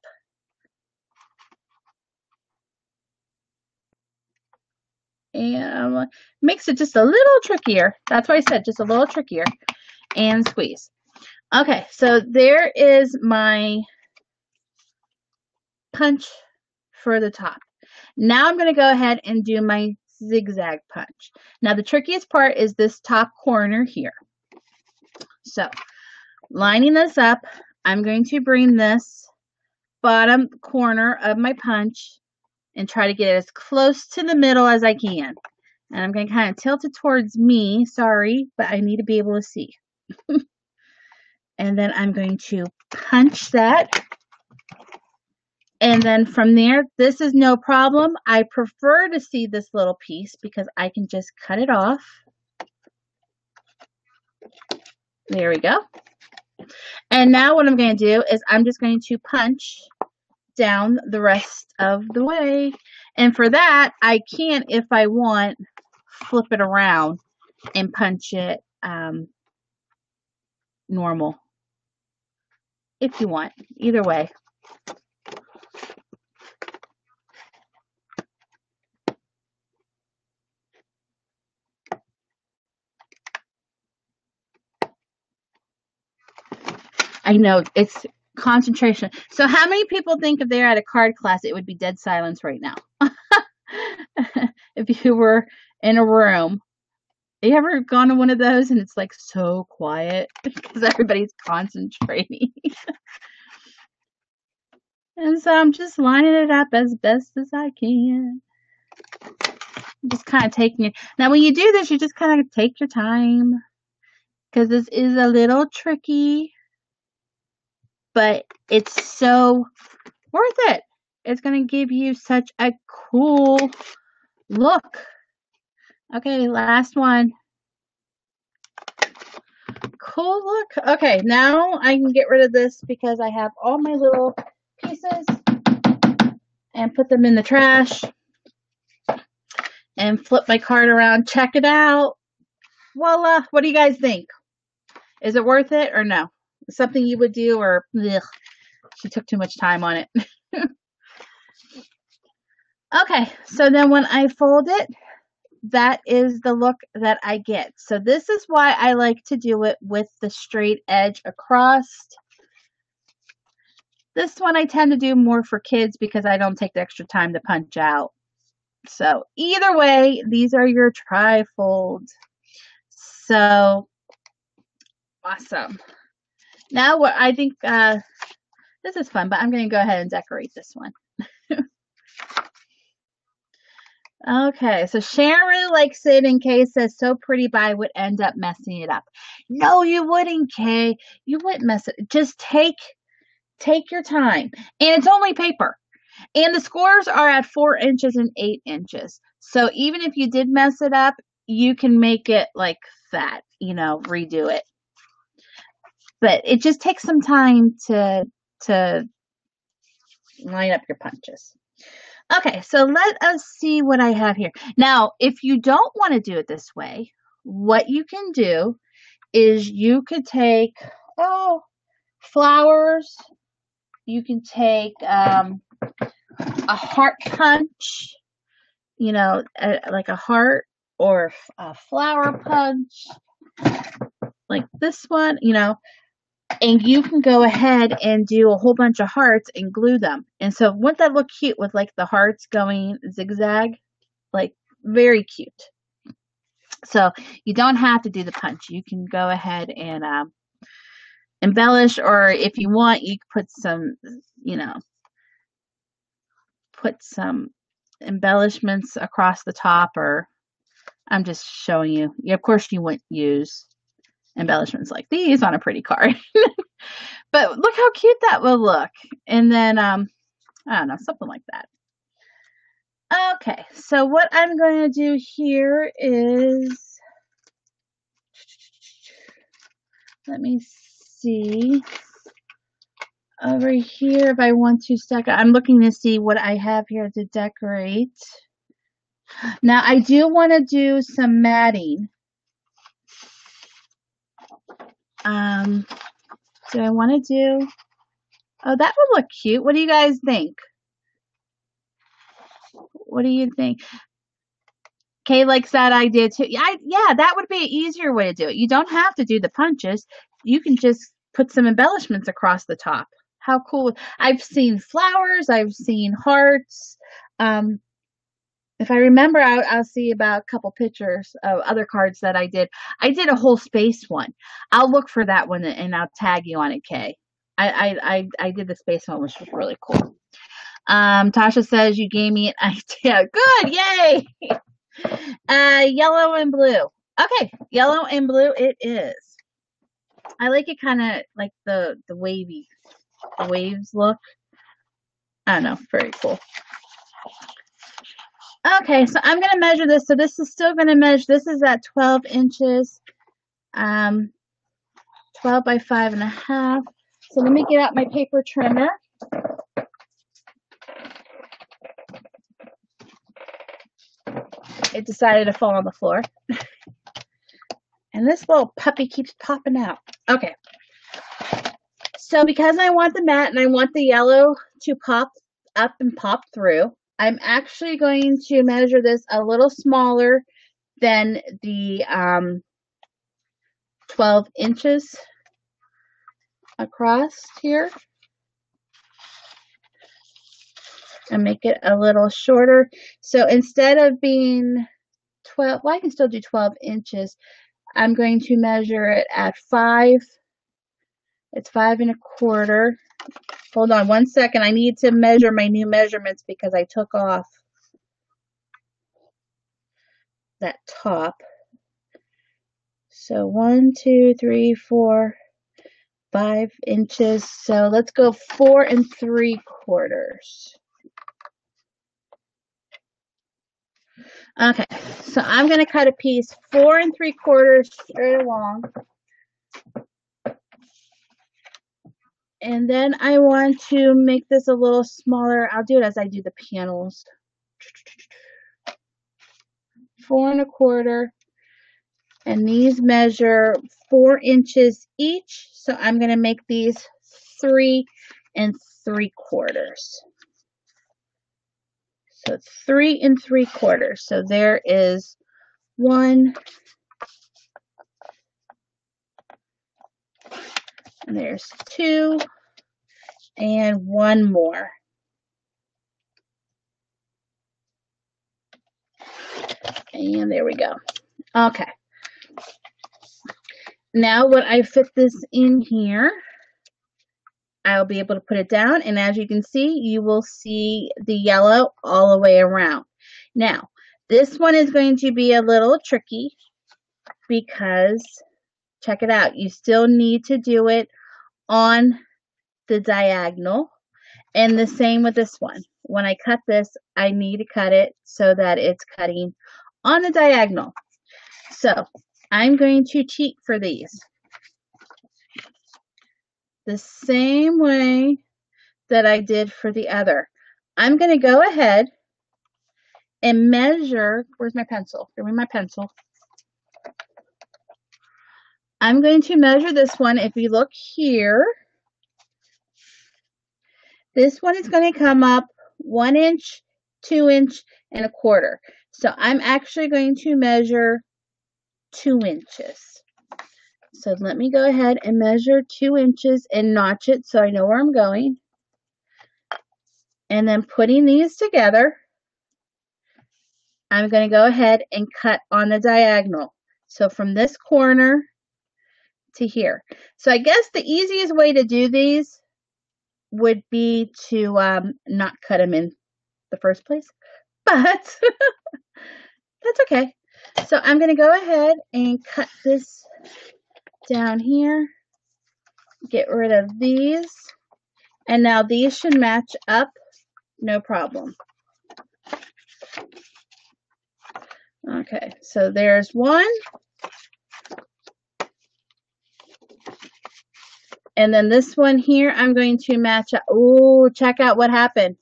and makes it just a little trickier. That's why I said just a little trickier. And squeeze. Okay, so there is my punch for the top. Now I'm going to go ahead and do my zigzag punch. Now the trickiest part is this top corner here. So lining this up, I'm going to bring this bottom corner of my punch and try to get it as close to the middle as I can. And I'm going to kind of tilt it towards me. Sorry, but I need to be able to see. And then I'm going to punch that. And then from there, this is no problem. I prefer to see this little piece because I can just cut it off. There we go. And now what I'm going to do is I'm just going to punch down the rest of the way. And for that, I can, if I want, flip it around and punch it normal. If you want, either way. I know, it's concentration. So how many people think if they're at a card class, it would be dead silence right now? If you were in a room. Have you ever gone to one of those and it's like so quiet because everybody's concentrating? And so I'm just lining it up as best as I can. Just kind of taking it. Now when you do this, you just kind of take your time because this is a little tricky. But it's so worth it. It's going to give you such a cool look. Okay, last one. Cool look. Okay, now I can get rid of this because I have all my little pieces and put them in the trash and flip my card around. Check it out. Voila. What do you guys think? Is it worth it or no? Something you would do, or ugh, she took too much time on it. Okay, so then when I fold it, that is the look that I get. So this is why I like to do it with the straight edge across. This one I tend to do more for kids because I don't take the extra time to punch out. So either way, these are your tri-folds. So awesome. Now, what I think, this is fun, but I'm going to go ahead and decorate this one. Okay, so Sharon really likes it, and Kay says, so pretty, but I would end up messing it up. No, you wouldn't, Kay. You wouldn't mess it. Just take your time. And it's only paper. And the scores are at 4 inches and 8 inches. So even if you did mess it up, you can make it like that, you know, redo it. But it just takes some time to line up your punches. Okay, so let us see what I have here. Now, if you don't want to do it this way, what you can do is you could take, oh, flowers. You can take a heart punch, you know, like a heart or a flower punch like this one, you know. And you can go ahead and do a whole bunch of hearts and glue them. And so wouldn't that look cute with like the hearts going zigzag? Like very cute. So you don't have to do the punch. You can go ahead and embellish, or if you want, you can put some, you know, put some embellishments across the top, or I'm just showing you. Yeah, of course you wouldn't use embellishments like these on a pretty card. But look how cute that will look. And then, I don't know, something like that. Okay, so what I'm going to do here is, let me see, over here if I want to stack, I'm looking to see what I have here to decorate. Now, I do want to do some matting. Do I want to do, oh, that would look cute. What do you guys think? What do you think? Kay likes that idea too. Yeah, that would be an easier way to do it. You don't have to do the punches. You can just put some embellishments across the top. How cool. I've seen flowers. I've seen hearts. If I remember, I'll see about a couple pictures of other cards that I did. I did a whole space one. I'll look for that one and I'll tag you on it, Kay. I did the space one, which was really cool. Tasha says, you gave me an idea. Good. Yay. Yellow and blue. Okay. Yellow and blue it is. I like it kind of like the wavy, the waves look. I don't know. Very cool. Okay, so I'm going to measure this. So this is still going to measure. This is at 12 inches, 12 by 5.5. So let me get out my paper trimmer. It decided to fall on the floor. And this little puppy keeps popping out. Okay. So because I want the matte and I want the yellow to pop up and pop through, I'm actually going to measure this a little smaller than the 12 inches across here and make it a little shorter. So instead of being 12, well, I can still do 12 inches. I'm going to measure it at 5. It's 5.25. Hold on one second. I need to measure my new measurements because I took off that top. So 1, 2, 3, 4, 5 inches. So let's go 4.75. Okay, so I'm going to cut a piece 4.75 straight along. And then I want to make this a little smaller. I'll do it as I do the panels. 4.25. And these measure 4 inches each. So I'm going to make these 3.75. So 3.75. So there is 1. And there's 2. And 1 more. And there we go. Okay. Now when I fit this in here, I'll be able to put it down, and as you can see, you will see the yellow all the way around. Now, this one is going to be a little tricky because, check it out, you still need to do it on the diagonal, and the same with this one. When I cut this, I need to cut it so that it's cutting on the diagonal. So, I'm going to cheat for these. The same way that I did for the other. I'm going to go ahead and measure. Where's my pencil? Give me my pencil. I'm going to measure this one. If you look here, this one is going to come up 1 inch, 2 inch, and 1/4. So I'm actually going to measure 2 inches. So let me go ahead and measure 2 inches and notch it so I know where I'm going. And then putting these together, I'm going to go ahead and cut on the diagonal. So from this corner to here. So I guess the easiest way to do these would be to not cut them in the first place. But that's okay. So I'm going to go ahead and cut this down here, get rid of these, and now these should match up, no problem. Okay, so there's 1, and then this one here I'm going to match up. Oh, check out what happened.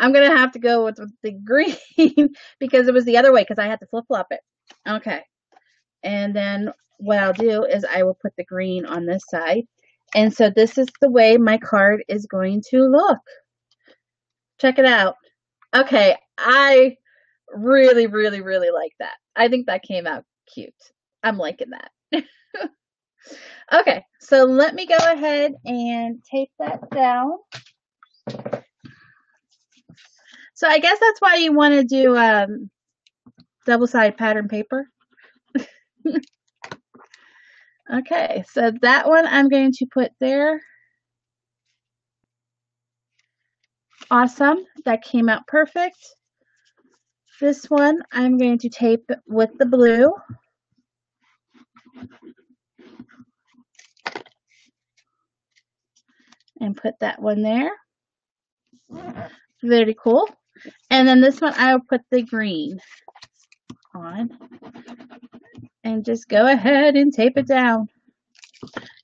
I'm gonna have to go with the green because it was the other way because I had to flip-flop it. Okay. And then what I'll do is I will put the green on this side. And so this is the way my card is going to look. Check it out. Okay, I Really, really, really like that. I think that came out cute. I'm liking that. Okay, so let me go ahead and tape that down. So I guess that's why you want to do double-sided pattern paper. Okay, so that one I'm going to put there. Awesome, that came out perfect. This one I'm going to tape with the blue. And put that one there. Very cool. And then this one I'll put the green on. And just go ahead and tape it down.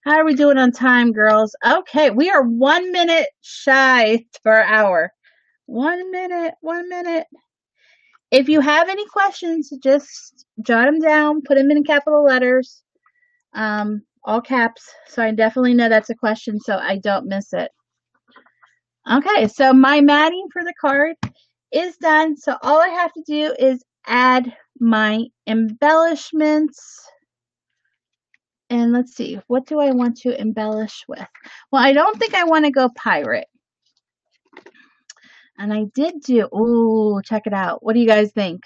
How are we doing on time, girls? Okay, we are 1 minute shy for our hour. 1 minute, 1 minute. If you have any questions, just jot them down, put them in capital letters, all caps, so I definitely know that's a question so I don't miss it. Okay, so my matting for the card is done, so all I have to do is add my embellishments. And let's see, what do I want to embellish with? Well, I don't think I want to go pirate. And I did do, ooh, check it out. What do you guys think?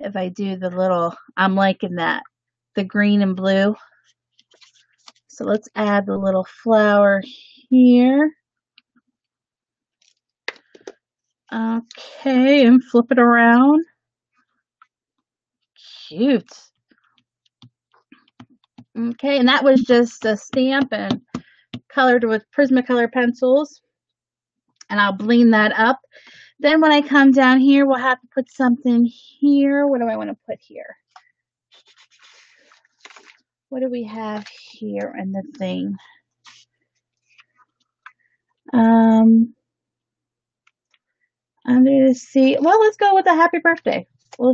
If I do the little, I'm liking that. The green and blue. So let's add the little flower here. Okay, and flip it around. Cute. Okay, and that was just a stamp and colored with Prismacolor pencils. And I'll bling that up. Then when I come down here, we'll have to put something here. What do I want to put here? What do we have here in the thing? I'm going to see. Well, let's go with a happy birthday. We'll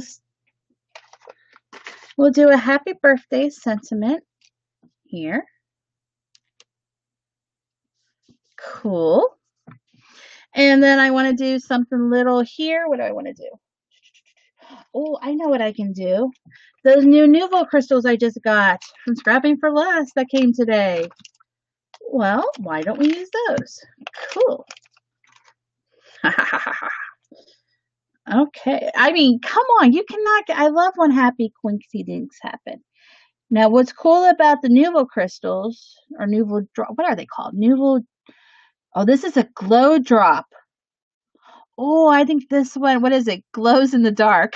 do a happy birthday sentiment here. Cool. And then I want to do something little here. What do I want to do? Oh, I know what I can do. Those new Nuvo crystals I just got from Scrapping for Less that came today. Well, why don't we use those? Cool. Okay. I mean, come on. You cannot get, I love when happy quinksy dinks happen. Now, what's cool about the Nuvo crystals, or Nuvo, what are they called? Nuvo. Oh, this is a glow drop. Oh, I think this one, what is it? Glows in the dark.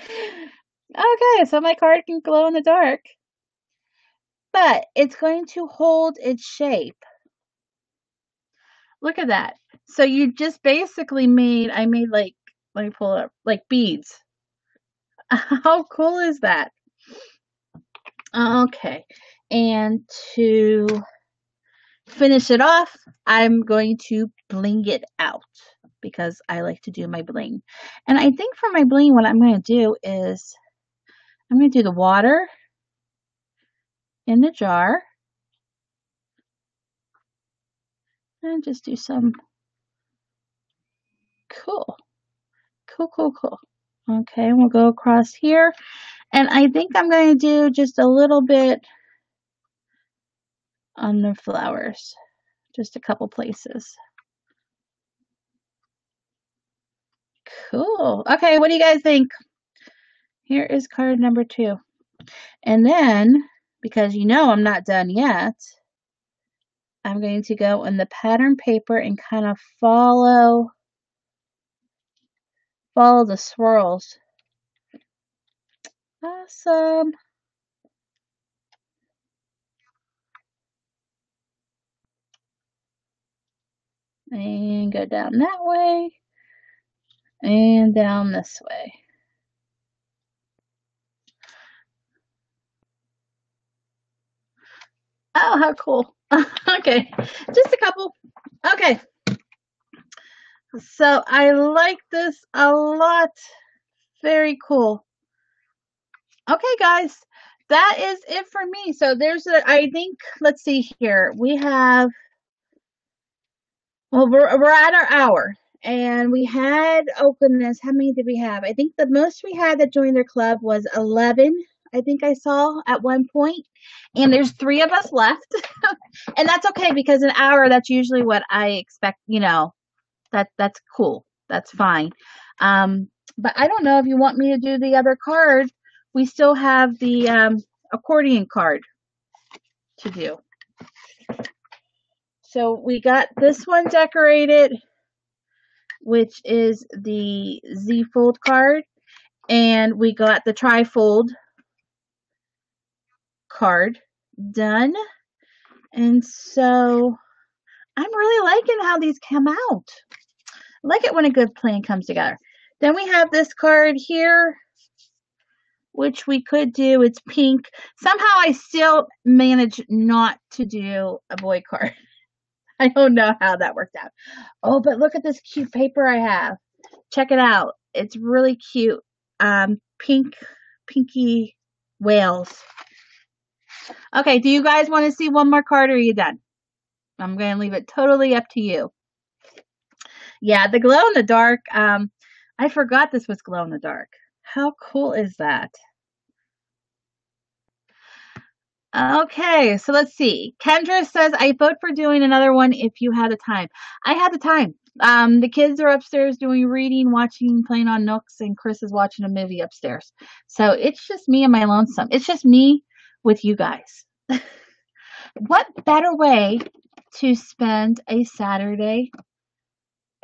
Okay, so my card can glow in the dark. But it's going to hold its shape. Look at that. So you just basically made, I made like, let me pull it up, like beads. How cool is that? Okay. And to finish it off, I'm going to bling it out because I like to do my bling. And I think for my bling, what I'm going to do is I'm going to do the water in the jar and just do some cool. Okay, we'll go across here. And I think I'm going to do just a little bit on the flowers, just a couple places. Cool. Okay, what do you guys think? Here is card number 2. And then, because you know I'm not done yet, I'm going to go on the pattern paper and kind of follow the swirls. Awesome. And go down that way, and down this way. Oh, how cool. Okay, just a couple. Okay. So I like this a lot. Very cool. Okay, guys, that is it for me. So there's a, I think, let's see here. We have, well, we're at our hour, And we had, oh goodness, how many did we have? I think the most we had that joined their club was 11, I think I saw at one point. And there's 3 of us left. And that's okay, because an hour, that's usually what I expect, you know, that's cool. That's fine. But I don't know if you want me to do the other card. We still have the accordion card to do. So we got this one decorated, which is the Z-fold card. And we got the tri-fold card done. And so I'm really liking how these come out. I like it when a good plan comes together. Then we have this card here, which we could do. It's pink. Somehow I still manage not to do a boy card. I don't know how that worked out. Oh, but look at this cute paper I have. Check it out. It's really cute. Pinky whales. Okay, do you guys want to see one more card, or are you done? I'm going to leave it totally up to you. Yeah, the glow in the dark. I forgot this was glow in the dark. How cool is that? Okay, so let's see. Kendra says, I vote for doing another one if you had the time. I had the time. The kids are upstairs doing reading, watching, playing on Nooks, and Chris is watching a movie upstairs. So it's just me and my lonesome. It's just me with you guys. What better way to spend a Saturday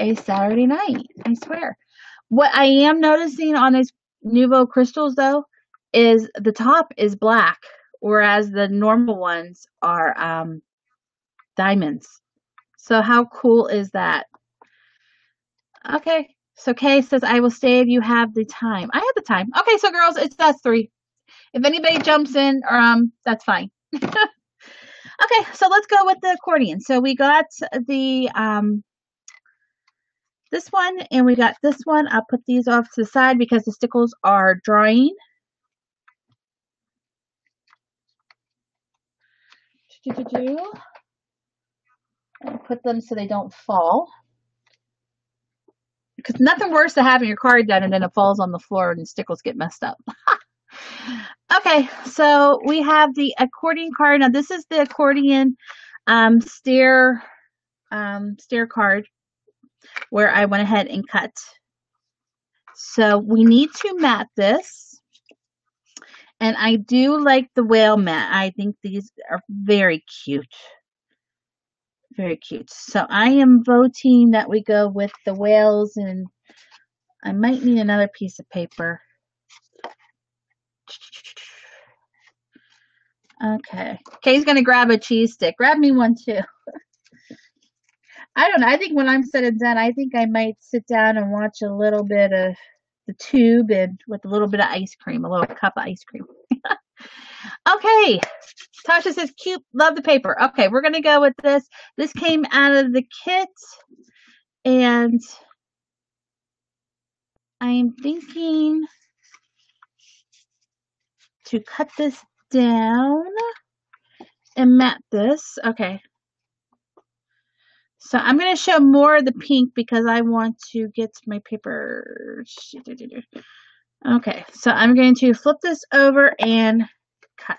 night? I swear. What I am noticing on these Nuvo crystals, though, is the top is black, whereas the normal ones are diamonds. So how cool is that? Okay. So Kay says, I will stay if you have the time. I have the time. Okay, so girls, it's us 3. If anybody jumps in, that's fine. Okay, so let's go with the accordion. So we got the this one, and we got this one. I'll put these off to the side because the stickles are drying. Put them so they don't fall. Because nothing worse than having your card done and then it falls on the floor and the stickles get messed up. Okay, so we have the accordion card. Now this is the accordion stair card, where I went ahead and cut. So we need to mat this. And I do like the whale mat. I think these are very cute. Very cute. So I am voting that we go with the whales, and I might need another piece of paper. Okay. Kay's going to grab a cheese stick. Grab me one too. I don't know. I think when I'm said and done, I think I might sit down and watch a little bit of the tube, and with a little bit of ice cream, a little cup of ice cream. Okay. Tasha says, cute. Love the paper. Okay. We're going to go with this. This came out of the kit, and I'm thinking to cut this down and mat this. Okay. So I'm going to show more of the pink because I want to get my paper. Okay, so I'm going to flip this over and cut.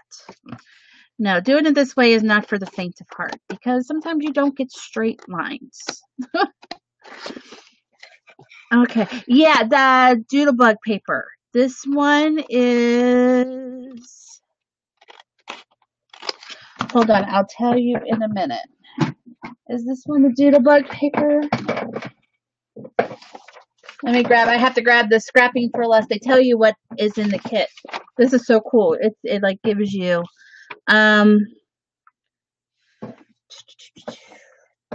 Now, doing it this way is not for the faint of heart because sometimes you don't get straight lines. Okay, yeah, the Doodlebug paper. This one is... Hold on, I'll tell you in a minute. Is this one the Doodlebug paper? Let me grab. I have to grab the Scrapping for Less. They tell you what is in the kit. This is so cool. It like gives you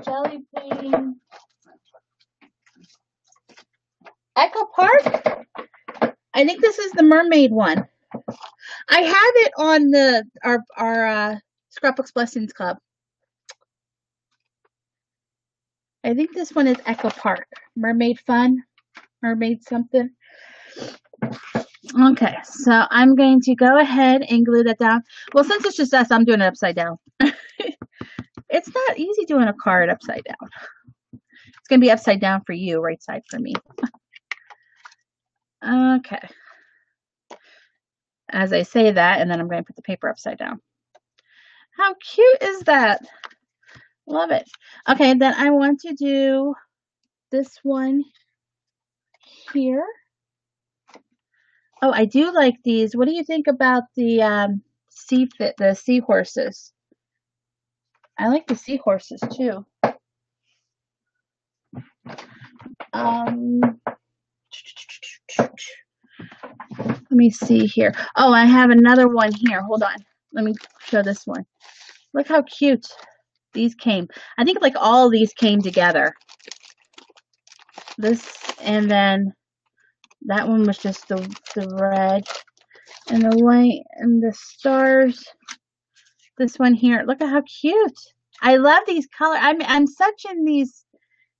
jelly bean, Echo Park. I think this is the mermaid one. I have it on the our Scrapbook Blessings Club. I think this one is Echo Park. Mermaid Fun. Mermaid something. Okay, so I'm going to go ahead and glue that down. Well, since it's just us, I'm doing it upside down. It's not easy doing a card upside down. It's going to be upside down for you, right side for me. Okay. As I say that, and then I'm going to put the paper upside down. How cute is that? Love it. Okay, then I want to do this one here. Oh, I do like these. What do you think about the seahorses? I like the seahorses too. Let me see here. Oh, I have another one here. Hold on. Let me show this one. Look how cute these came. I think like all of these came together. This and then that one was just the red and the white and the stars. This one here. Look at how cute. I love these colors. I'm such in these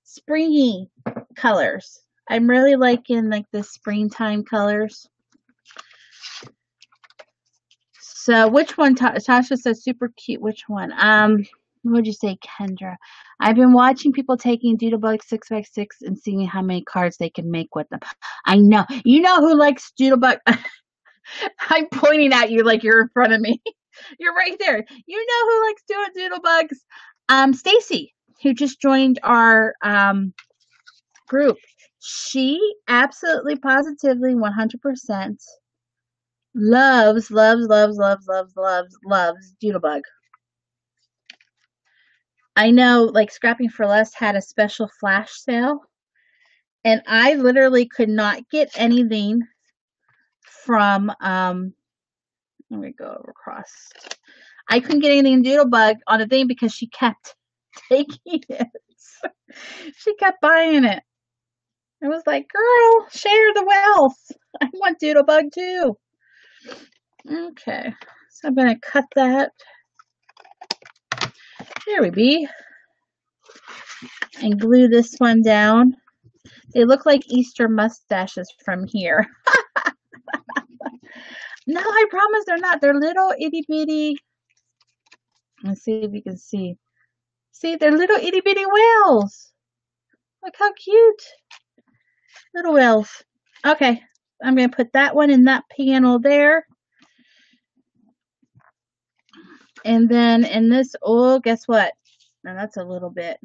springy colors. I'm really liking like the springtime colors. So which one, Tasha says super cute. Which one? What'd you say, Kendra? I've been watching people taking Doodlebug 6x6 and seeing how many cards they can make with them. I know. You know who likes Doodlebug? I'm pointing at you like you're in front of me. You're right there. You know who likes doing Doodlebugs? Stacy, who just joined our group. She absolutely, positively, 100% loves Doodlebug. I know, like, Scrapping for Less had a special flash sale, and I literally could not get anything from, let me go over across. I couldn't get anything Doodlebug on the thing because she kept taking it. She kept buying it. I was like, girl, share the wealth. I want Doodlebug too. Okay, so I'm going to cut that. There we be. And glue this one down. They look like Easter mustaches from here. No, I promise they're not. They're little itty bitty. Let's see if you can see. See, they're little itty bitty whales. Look how cute. Little whales. Okay, I'm going to put that one in that panel there. And then in this, oh, guess what? Now that's a little bit.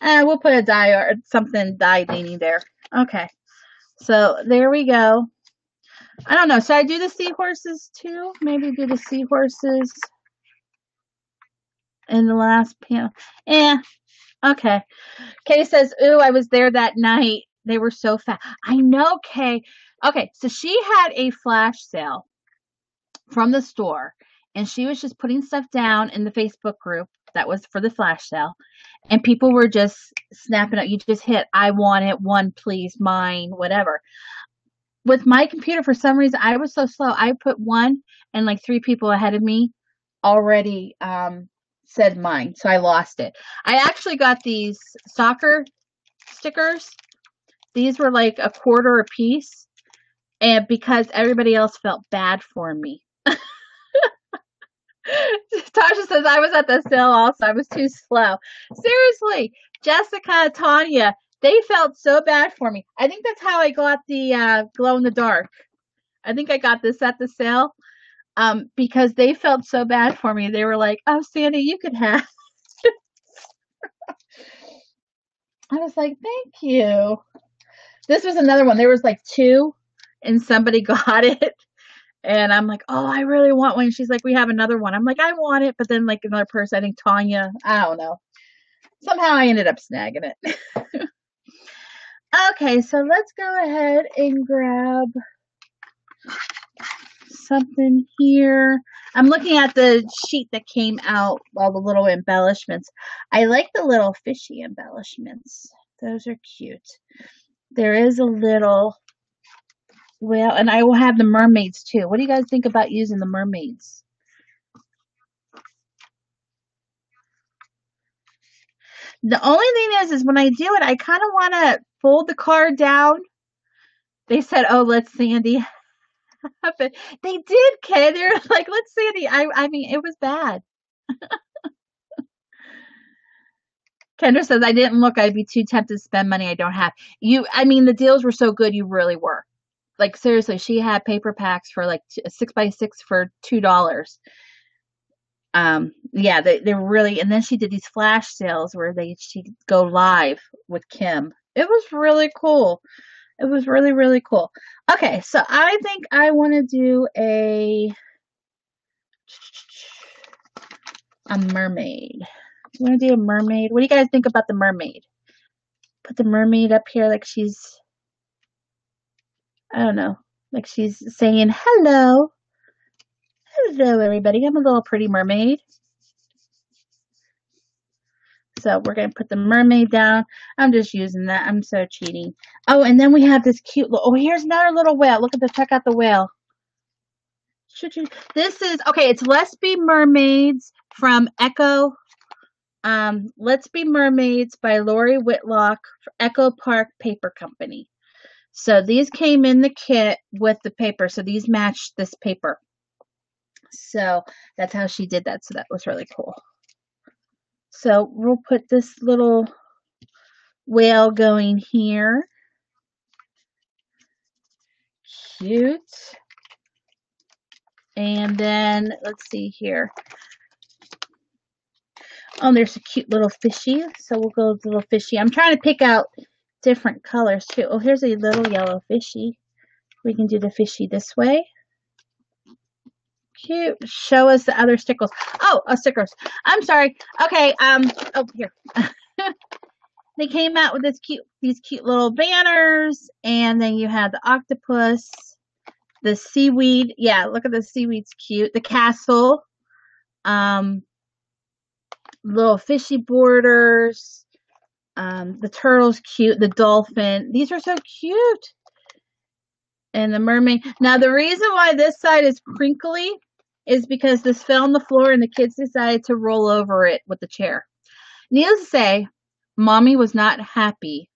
And we'll put a die or something die leaning there. Okay, so there we go. I don't know. Should I do the seahorses too? Maybe do the seahorses in the last panel. Eh. Okay. Kay says, ooh, I was there that night. They were so fast. I know, Kay. Okay, so she had a flash sale from the store, and she was just putting stuff down in the Facebook group that was for the flash sale, and people were just snapping up. You just hit, I want it, one, please, mine, whatever. With my computer, for some reason, I was so slow. I put one, and like 3 people ahead of me already said mine, so I lost it. I actually got these soccer stickers. These were like a quarter a piece, and because everybody else felt bad for me. Tasha says, I was at the sale also. I was too slow. Seriously, Jessica, Tanya, they felt so bad for me. I think that's how I got the glow in the dark. I think I got this at the sale because they felt so bad for me. They were like, oh, Sandy, you could have. I was like, thank you. This was another one. There was like 2, and somebody got it. And I'm like, oh, I really want one. She's like, we have another one. I'm like, I want it. But then like another person, I think Tanya, I don't know. Somehow I ended up snagging it. Okay, so let's go ahead and grab something here. I'm looking at the sheet that came out, all the little embellishments. I like the little fishy embellishments. Those are cute. There is a little... Well, and I will have the mermaids too. What do you guys think about using the mermaids? The only thing is when I do it, I kind of want to fold the card down. They said, oh, let's Sandy. But they did, Kay. They're like, let's Sandy. I mean, it was bad. Kendra says, I didn't look. I'd be too tempted to spend money I don't have. I mean, the deals were so good. You really were. Like, seriously, she had paper packs for like 6x6 for $2. Yeah, they really, and then she did these flash sales where she'd go live with Kim. It was really cool. It was really, really cool. Okay, so I think I want to do a mermaid. I'm going to do a mermaid. What do you guys think about the mermaid? Put the mermaid up here like she's, I don't know, like she's saying, hello. Hello, everybody. I'm a little pretty mermaid. So we're going to put the mermaid down. I'm just using that. I'm so cheating. Oh, and then we have this cute little, oh, here's another little whale. Look at the, check out the whale. This is, okay, it's Let's Be Mermaids from Echo. Let's Be Mermaids by Lori Whitlock, Echo Park Paper Company. So these came in the kit with the paper. So these matched this paper. So that's how she did that. So that was really cool. So we'll put this little whale going here. Cute. And then let's see here. Oh, there's a cute little fishy. So we'll go with little fishy. I'm trying to pick out different colors too. Oh, here's a little yellow fishy. We can do the fishy this way. Cute. Show us the other stickers. Oh, stickers. I'm sorry. Okay. Oh, here. They came out with this these cute little banners, and then you have the octopus, the seaweed. Yeah, look at the seaweed's cute. The castle, little fishy borders, the turtle's cute. The dolphin. These are so cute. And the mermaid. Now the reason why this side is crinkly is because this fell on the floor and the kids decided to roll over it with the chair. Needless to say, Mommy was not happy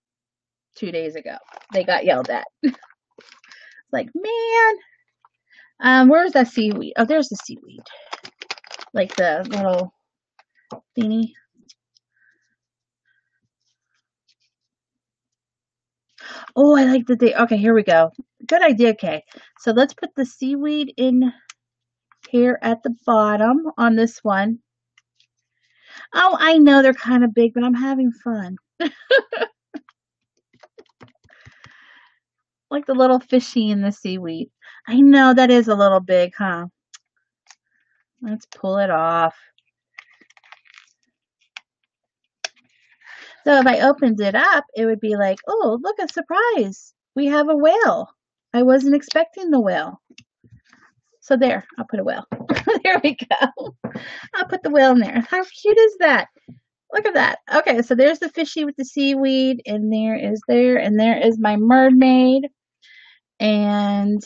2 days ago. They got yelled at. Like, man. Where was that seaweed? Oh, there's the seaweed. Like the little thingy. Oh, I like the day. Okay, here we go. Good idea, Kay. So let's put the seaweed in here at the bottom on this one. Oh, I know they're kind of big, but I'm having fun. Like the little fishy in the seaweed. I know that is a little big, huh? Let's pull it off. So if I opened it up, it would be like, oh, look, a surprise. We have a whale. I wasn't expecting the whale. So there, I'll put a whale. There we go. I'll put the whale in there. How cute is that? Look at that. Okay, so there's the fishy with the seaweed, and there is my mermaid. And,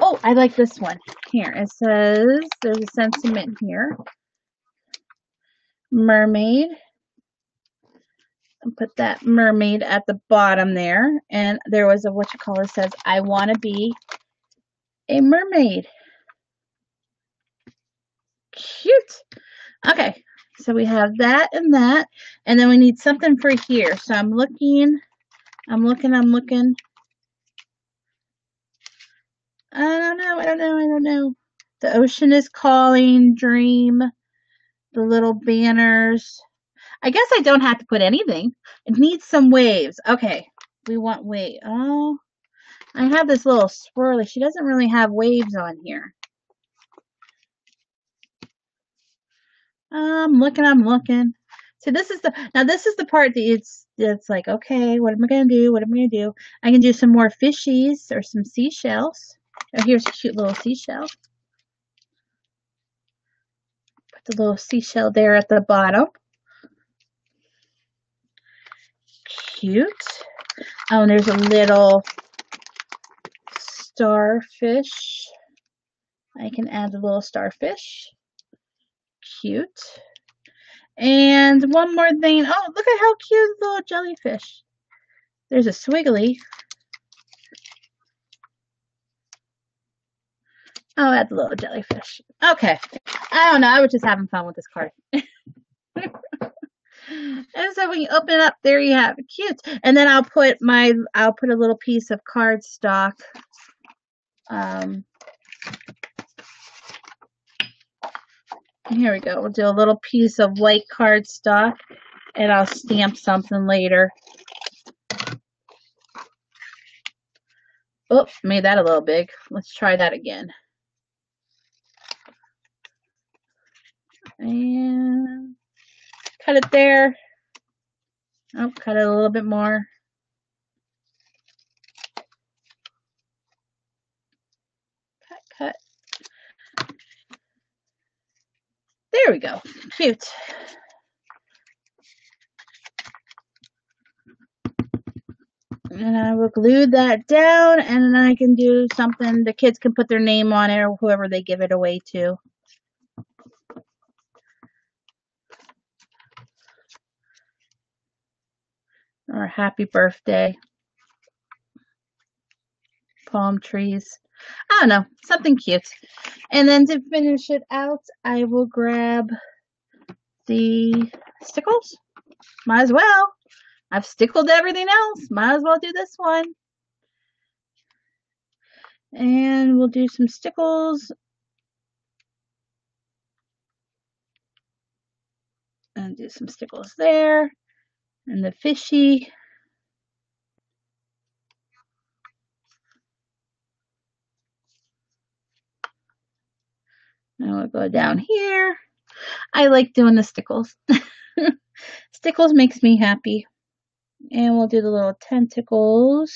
oh, I like this one. Here, it says, there's a sentiment here. Mermaid. And put that mermaid at the bottom there. And there was a whatchamacallit that says, I want to be a mermaid. Cute. Okay. So we have that and that. And then we need something for here. So I'm looking. I don't know. The ocean is calling, dream, the little banners. I guess I don't have to put anything. It needs some waves. Okay. We want waves. Oh, I have this little swirly. She doesn't really have waves on here. I'm looking. So this is the part that it's like, okay, what am I going to do? I can do some more fishies or some seashells. Oh, here's a cute little seashell. Put the little seashell there at the bottom. Cute. Oh, and there's a little starfish. I can add a little starfish. Cute. And one more thing. Oh, look at how cute the little jellyfish. There's a swiggly. I'll add the little jellyfish. Okay. I don't know. I was just having fun with this card. And so when you open it up, there you have it. Cute. And then I'll put my, I'll put a little piece of cardstock here we go. We'll do a little piece of white cardstock, and I'll stamp something later. Oh, made that a little big. Let's try that again. And cut it there. Oh, cut it a little bit more. Cut, cut. There we go. Cute. And I will glue that down, and then I can do something. The kids can put their name on it, or whoever they give it away to. Or happy birthday. Palm trees. I don't know. Something cute. And then to finish it out, I will grab the stickles. Might as well. I've stickled everything else. Might as well do this one. And we'll do some stickles. And do some stickles there. And the fishy. And we'll go down here. I like doing the stickles. Stickles makes me happy. And we'll do the little tentacles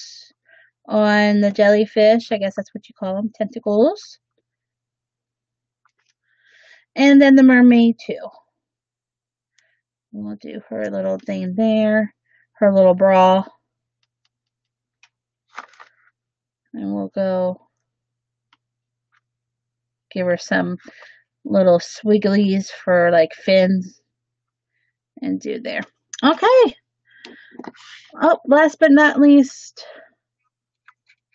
on the jellyfish. I guess that's what you call them, tentacles. And then the mermaid too. We'll do her little thing there, her little bra. And we'll go give her some little swigglies for like fins and do there. Okay. Oh, last but not least,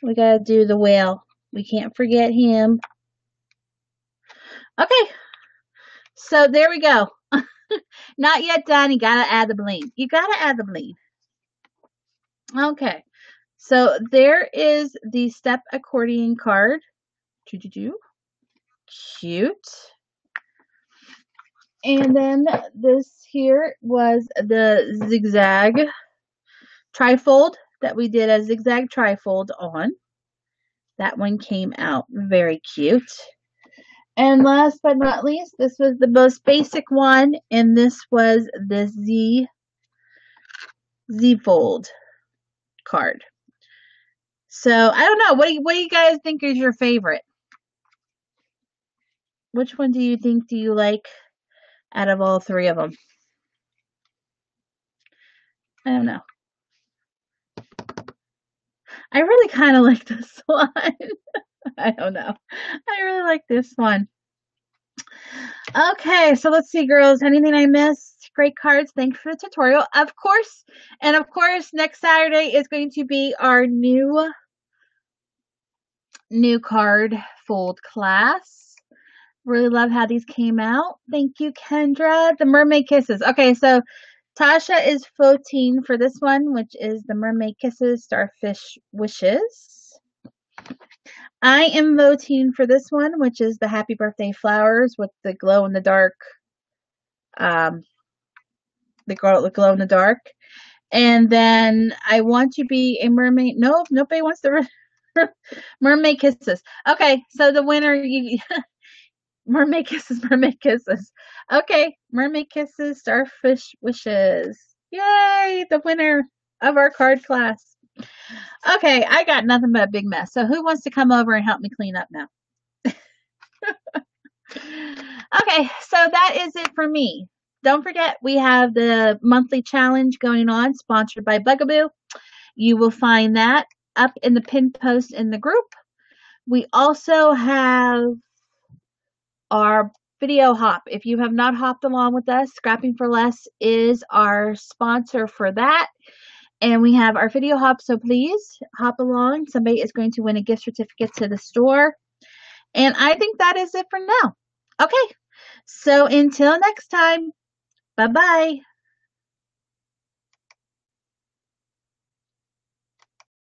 we gotta do the whale. We can't forget him. Okay, so there we go. Not yet done. You gotta add the bling. You gotta add the bling. Okay, so there is the step accordion card. Cute. And then this here was the zigzag trifold that we did a zigzag trifold on. That one came out very cute. And last but not least, this was the most basic one, and this was the Z-fold card. So I don't know. What do you guys think is your favorite? Which one do you think do you like? Out of all three of them. I don't know. I really kind of like this one. I don't know. I really like this one. Okay, so let's see, girls. Anything I missed? Great cards. Thanks for the tutorial. Of course. And of course, next Saturday is going to be our new card fold class. Really love how these came out. Thank you, Kendra. The mermaid kisses. Okay, so Tasha is 14 for this one, which is the mermaid kisses, starfish wishes. I am voting for this one, which is the happy birthday flowers with the glow in the dark. The girl with glow in the dark. And then I want to be a mermaid. No, nobody wants the mermaid kisses. Okay, so the winner. You mermaid kisses, mermaid kisses. Okay, mermaid kisses, starfish wishes. Yay, the winner of our card class. Okay, I got nothing but a big mess. So who wants to come over and help me clean up now? Okay, so that is it for me. Don't forget, we have the monthly challenge going on, sponsored by Bugaboo. You will find that up in the pin post in the group. We also have our video hop. If you have not hopped along with us, Scrapping for Less is our sponsor for that. And we have our video hop, so please hop along. Somebody is going to win a gift certificate to the store. And I think that is it for now. Okay, so until next time, bye-bye.